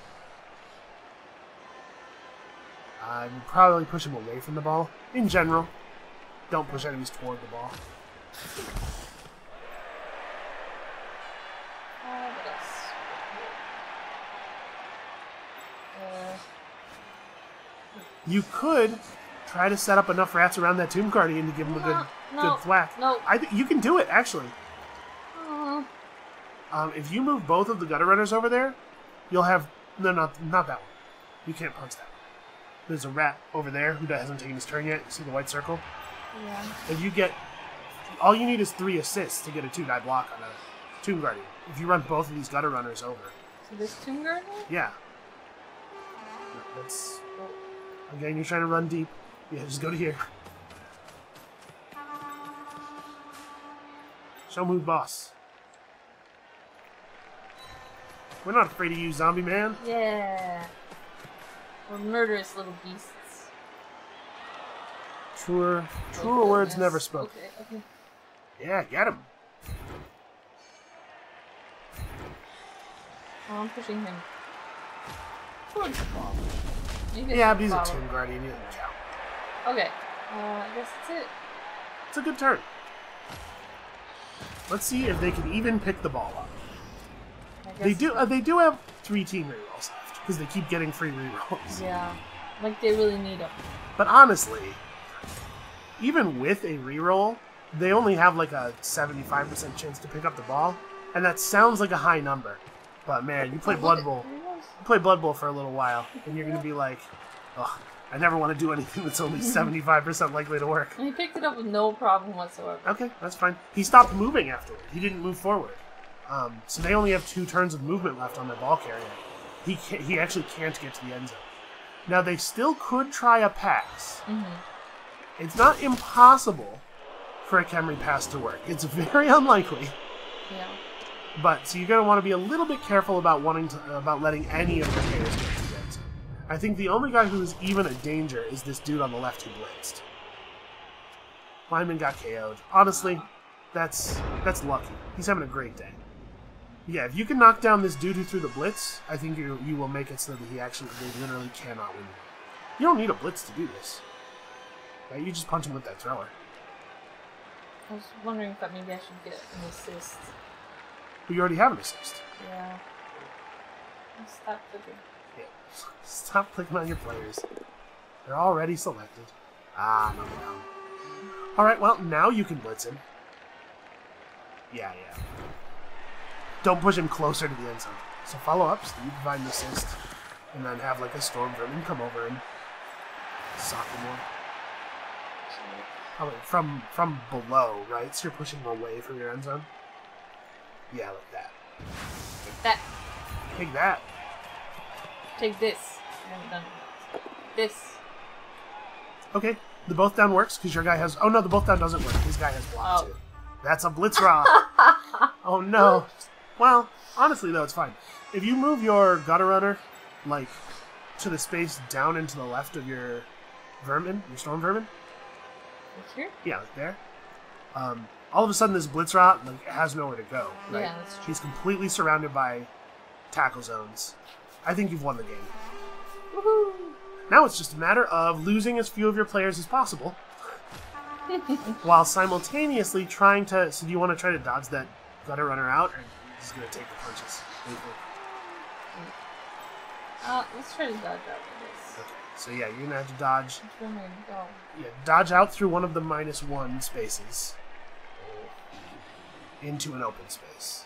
I would probably push him away from the ball. In general, don't push enemies toward the ball. What else? You could try to set up enough rats around that Tomb Guardian to give him a good thwack. No. You can do it, actually. If you move both of the Gutter Runners over there, you'll have... No, not that one. You can't punch that one. There's a rat over there who hasn't taken his turn yet. You see the white circle? Yeah. If you get... All you need is 3 assists to get a 2-die block on a Tomb Guardian. If you run both of these Gutter Runners over. So this Tomb Guardian? Yeah. That's... Again, you're trying to run deep. Yeah, just go to here. So move, boss. We're not afraid of you, zombie man. Yeah. We're murderous little beasts. Truer words never spoke. Okay, okay. Yeah, get him. Oh, I'm pushing him. Yeah, but he's a Tomb Guardian. He doesn't count. Okay. I guess that's it. It's a good turn. Let's see if they can even pick the ball up. They do have 3 team rerolls left, because they keep getting free rerolls. Yeah, like they really need them. But honestly, even with a reroll, they only have like a 75% chance to pick up the ball, and that sounds like a high number. But man, you play Blood Bowl, for a little while, and you're gonna be like, oh, I never want to do anything that's only 75% likely to work. And he picked it up with no problem whatsoever. Okay, that's fine. He stopped moving afterward. He didn't move forward. So they only have 2 turns of movement left on their ball carrier. He actually can't get to the end zone. Now, they still could try a pass. Mm-hmm. It's not impossible for a Khemri pass to work. It's very unlikely. Yeah. But, so you're going to want to be a little bit careful about letting any of your players get to the end zone. I think the only guy who is even a danger is this dude on the left who blitzed. Lyman got KO'd. Honestly, that's lucky. He's having a great day. Yeah, if you can knock down this dude who threw the blitz, I think you will make it so that they literally cannot win. You don't need a blitz to do this. Right? You just punch him with that thrower. I was wondering if maybe I should get an assist. But you already have an assist. Yeah. Stop clicking. Yeah. Stop clicking on your players. They're already selected. Ah, no, no. Alright, well, now you can blitz him. Yeah, yeah. Don't push him closer to the end zone. So follow up so you can find the assist. And then have like a Storm Vermin come over and sock him one. Oh, from below, right? So you're pushing away from your end zone? Yeah, like that. Take that. Take that. Take this. I haven't done this. Okay, the both down works because your guy has... Oh no, the both down doesn't work. His guy has block too. That's a blitz rock. Oh no. Well, honestly, though, it's fine. If you move your Gutter Runner, like, to the space down and to the left of your Storm Vermin. Like here? Yeah, like there. All of a sudden, this Blitzrot like has nowhere to go. Right? Yeah, that's true. He's completely surrounded by tackle zones. I think you've won the game. Woohoo! Now it's just a matter of losing as few of your players as possible, while simultaneously trying to. So, do you want to try to dodge that Gutter Runner out, or just going to take the punches? Let's try to dodge out with this. Okay. So yeah, you're gonna have to dodge. Yeah, dodge out through one of the -1 spaces into an open space.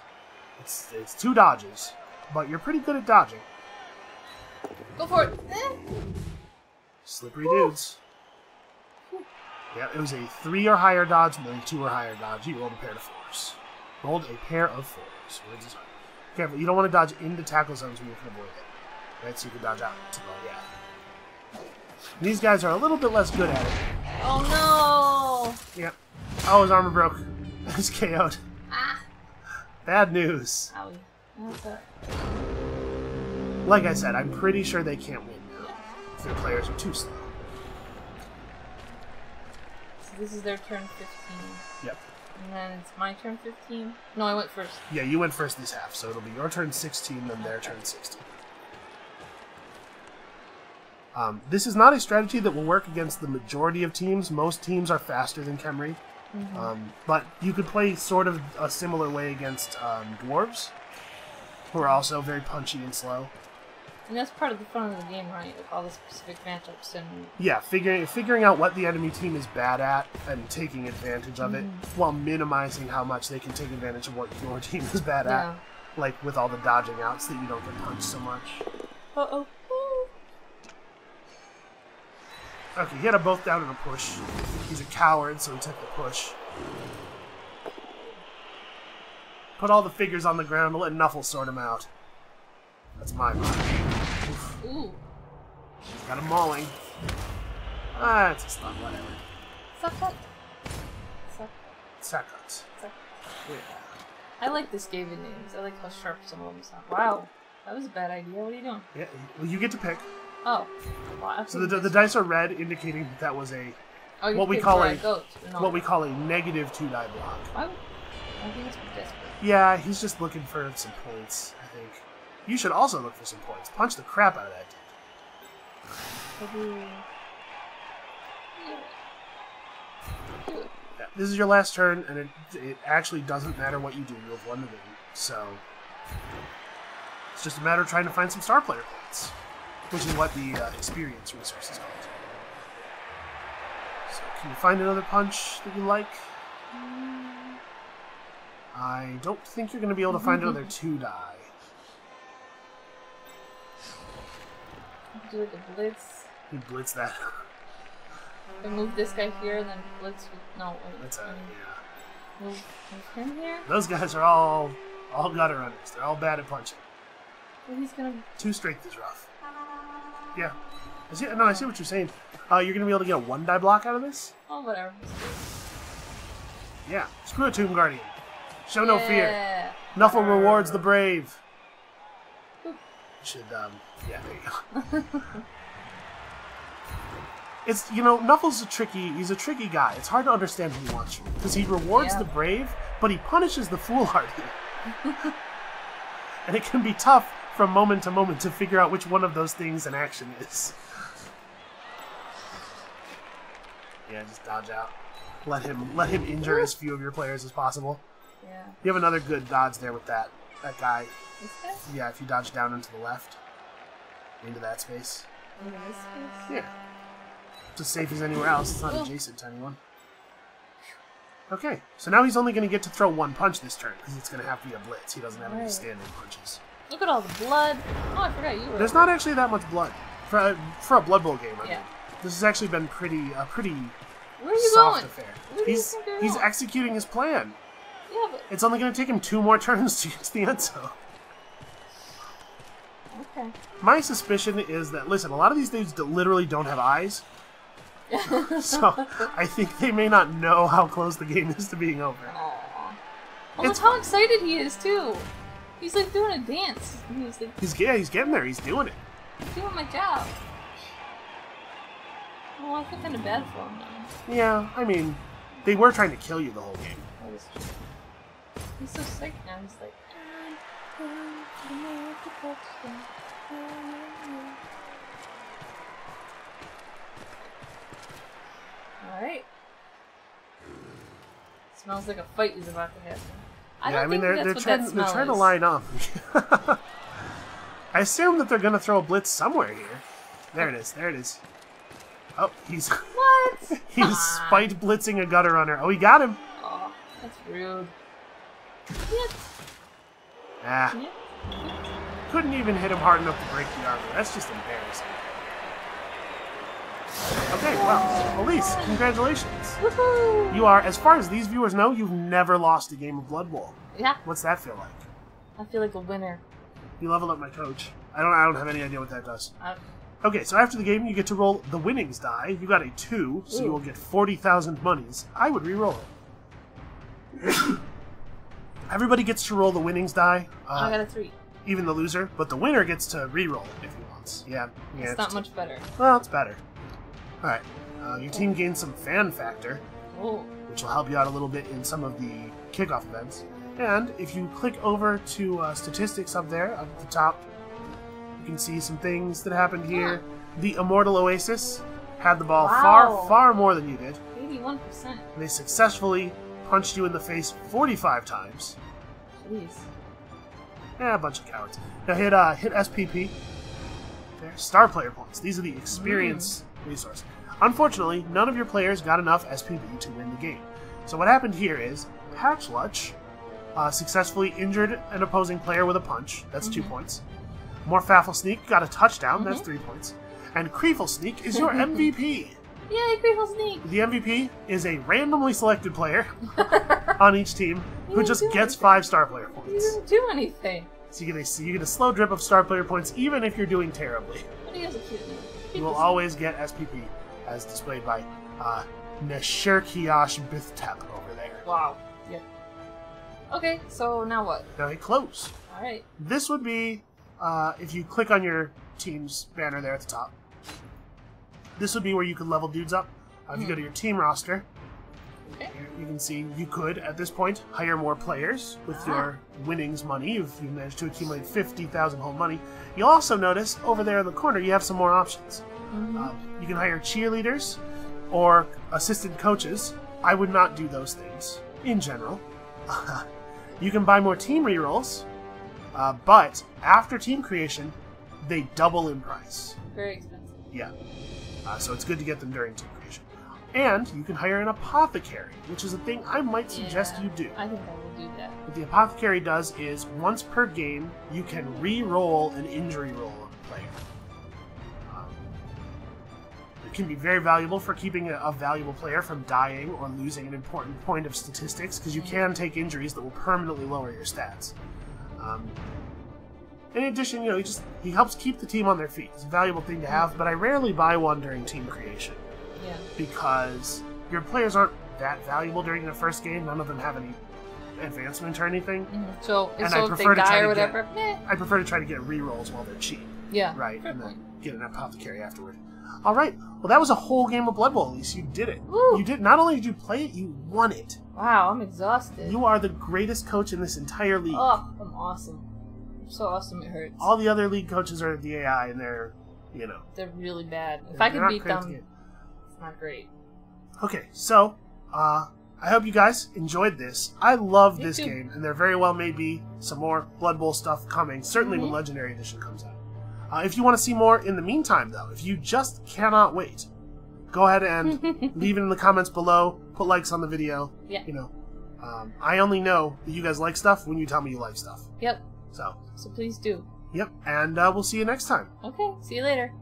It's two dodges, but you're pretty good at dodging. Go for it. Slippery dudes. Yeah, it was a 3 or higher dodge, and then a 2 or higher dodge. You rolled a pair of 4s. Rolled a pair of 4s. Careful, you don't want to dodge into tackle zones when you can avoid it. Right, so you can dodge out. Yeah. These guys are a little bit less good at it. Oh no! Yep. Oh, his armor broke. He's KO'd. Ah. Bad news. Owie. What's up? Like I said, I'm pretty sure they can't win now if their players are too slow. So this is their turn 15. Yep. And then it's my turn 15. No, I went first. Yeah, you went first this half, so it'll be your turn 16, then their turn 16. This is not a strategy that will work against the majority of teams. Most teams are faster than Khemri. Mm-hmm. But you could play sort of a similar way against dwarves, who are also very punchy and slow. And that's part of the fun of the game, right? With all the specific matchups and... Yeah, figuring out what the enemy team is bad at and taking advantage of it, while minimizing how much they can take advantage of what your team is bad at. Like with all the dodging outs that you don't get punched so much. Uh-oh. Okay, he had a both down and a push. He's a coward, so he took the push. Put all the figures on the ground and let Nuffle sort him out. That's my mind. Oof. Ooh. He's got him mauling. Ah, it's a slug, whatever. Suck cut. Suck cut. Suck cut. Yeah. I like this Skaven names. I like how sharp some of them sound. Wow. That was a bad idea. What are you doing? Yeah, well, you get to pick. Oh. Well, so the dice are red, indicating that that was a what we call a -2 die block. I think it's desperate. Yeah, he's just looking for some points. I think you should also look for some points. Punch the crap out of that dude. Yeah, this is your last turn, and it actually doesn't matter what you do. You have won the game, so it's just a matter of trying to find some star player points. Which is what the experience resource is called. So, can you find another punch that you like? I don't think you're going to be able to find another 2 die. Do like a blitz. You blitz that. I move this guy here and then blitz with move him here. Those guys are all gutter runners. They're all bad at punching. Well, he's gonna... 2 strength is rough. Yeah. I see what you're saying. You're going to be able to get a 1 die block out of this? Oh, whatever. Yeah. Screw a Tomb Guardian. Show no fear. Nuffle rewards the brave. You should, yeah, there you go. It's, you know, Nuffle's he's a tricky guy. It's hard to understand what he wants from you. Because he rewards the brave, but he punishes the foolhardy. And it can be tough from moment to moment to figure out which one of those things an action is. Yeah, just dodge out. Let him injure as few of your players as possible. Yeah. You have another good dodge there with that guy. This guy? Yeah, if you dodge down into the left. Into that space. Into this space? Yeah. It's as safe as anywhere else. It's not adjacent to anyone. Okay, so now he's only going to get to throw 1 punch this turn, because it's going to have to be a blitz. He doesn't have any standing punches. Look at all the blood. Oh, I forgot you were. There's not actually that much blood for a Blood Bowl game. I mean, this has actually been pretty soft affair. He's executing his plan. Yeah, but it's only going to take him 2 more turns to get to the end zone. Okay. My suspicion is that a lot of these dudes literally don't have eyes, so I think they may not know how close the game is to being over. Well, look how excited he is too. He's like doing a dance. He's getting there. He's doing it. He's doing my job. Well, I feel kind of bad for him now. Yeah, I mean, They were trying to kill you the whole game. He's so sick now. He's like, alright. Smells like a fight is about to happen. I mean, they're trying to line up. I assume that they're going to throw a blitz somewhere here. There it is. There it is. Oh, he's... What? He's spite blitzing a gutter runner. Oh, he got him. Oh, that's rude. What? Ah. Yeah. Couldn't even hit him hard enough to break the armor. That's just embarrassing. Okay, well, Elise, congratulations. Woohoo! You are, as far as these viewers know, you've never lost a game of Blood Bowl. Yeah. What's that feel like? I feel like a winner. You leveled up my coach. I don't have any idea what that does. Okay, so after the game, you get to roll the winnings die. You got a 2, so you will get 40,000 monies. I would re-roll it. Everybody gets to roll the winnings die. I got a 3. Even the loser, but the winner gets to re-roll it if he wants. Yeah. It's not much better. Well, it's better. Alright, your team gains some fan factor, which will help you out a little bit in some of the kickoff events. And if you click over to statistics up there, up at the top, you can see some things that happened here. Yeah. The Immortal Oasis had the ball far, far more than you did. 81%. They successfully punched you in the face 45 times. Jeez. Yeah, a bunch of cowards. Now hit SPP. There. Star player points. These are the experience... resource. Unfortunately, none of your players got enough SPB to win the game. So what happened here is Patchlutch successfully injured an opposing player with a punch. That's 2 points. Morfaffle Sneak got a touchdown. That's 3 points. And Creflesneak is your MVP. Yay, Creflesneak! The MVP is a randomly selected player on each team who just gets 5 star player points. You didn't do anything. So you get a slow drip of star player points even if you're doing terribly. But he has a cute name. You will always get SPP, as displayed by Neshirkiash Bithtep over there. Wow. Yeah. Okay, so now what? Now hit close. All right. This would be, if you click on your team's banner there at the top, this would be where you could level dudes up. If you go to your team roster, you can see you could, at this point, hire more players with your winnings money if you managed to accumulate 50,000 whole money. You'll also notice over there in the corner you have some more options. You can hire cheerleaders or assistant coaches. I would not do those things in general. You can buy more team rerolls, but after team creation, they double in price. Very expensive. Yeah. So it's good to get them during team creation. And you can hire an apothecary, which is a thing I might suggest you do. I think I will do that. What the apothecary does is, once per game, you can re-roll an injury roll on a player. It can be very valuable for keeping a valuable player from dying or losing an important point of statistics, because you can take injuries that will permanently lower your stats. In addition, you know, he helps keep the team on their feet. It's a valuable thing to have, but I rarely buy one during team creation. Yeah. Because your players aren't that valuable during the first game. None of them have any advancement or anything. So I prefer to try to get rerolls while they're cheap. Yeah. Right. And then get an apothecary afterward. All right. Well, that was a whole game of Blood Bowl, Elise. You did it. Woo. You did. Not only did you play it, you won it. Wow, I'm exhausted. You are the greatest coach in this entire league. Oh, I'm awesome. I'm so awesome it hurts. All the other league coaches are the AI, and they're, you know, they're really bad. If I could beat them. Not great. Okay, so I hope you guys enjoyed this. I love this game, and there very well may be some more Blood Bowl stuff coming, certainly when Legendary Edition comes out. If you want to see more in the meantime, though, if you just cannot wait, go ahead and leave it in the comments below, put likes on the video. Yeah. You know, I only know that you guys like stuff when you tell me you like stuff. Yep. So please do. Yep, and we'll see you next time. Okay, see you later.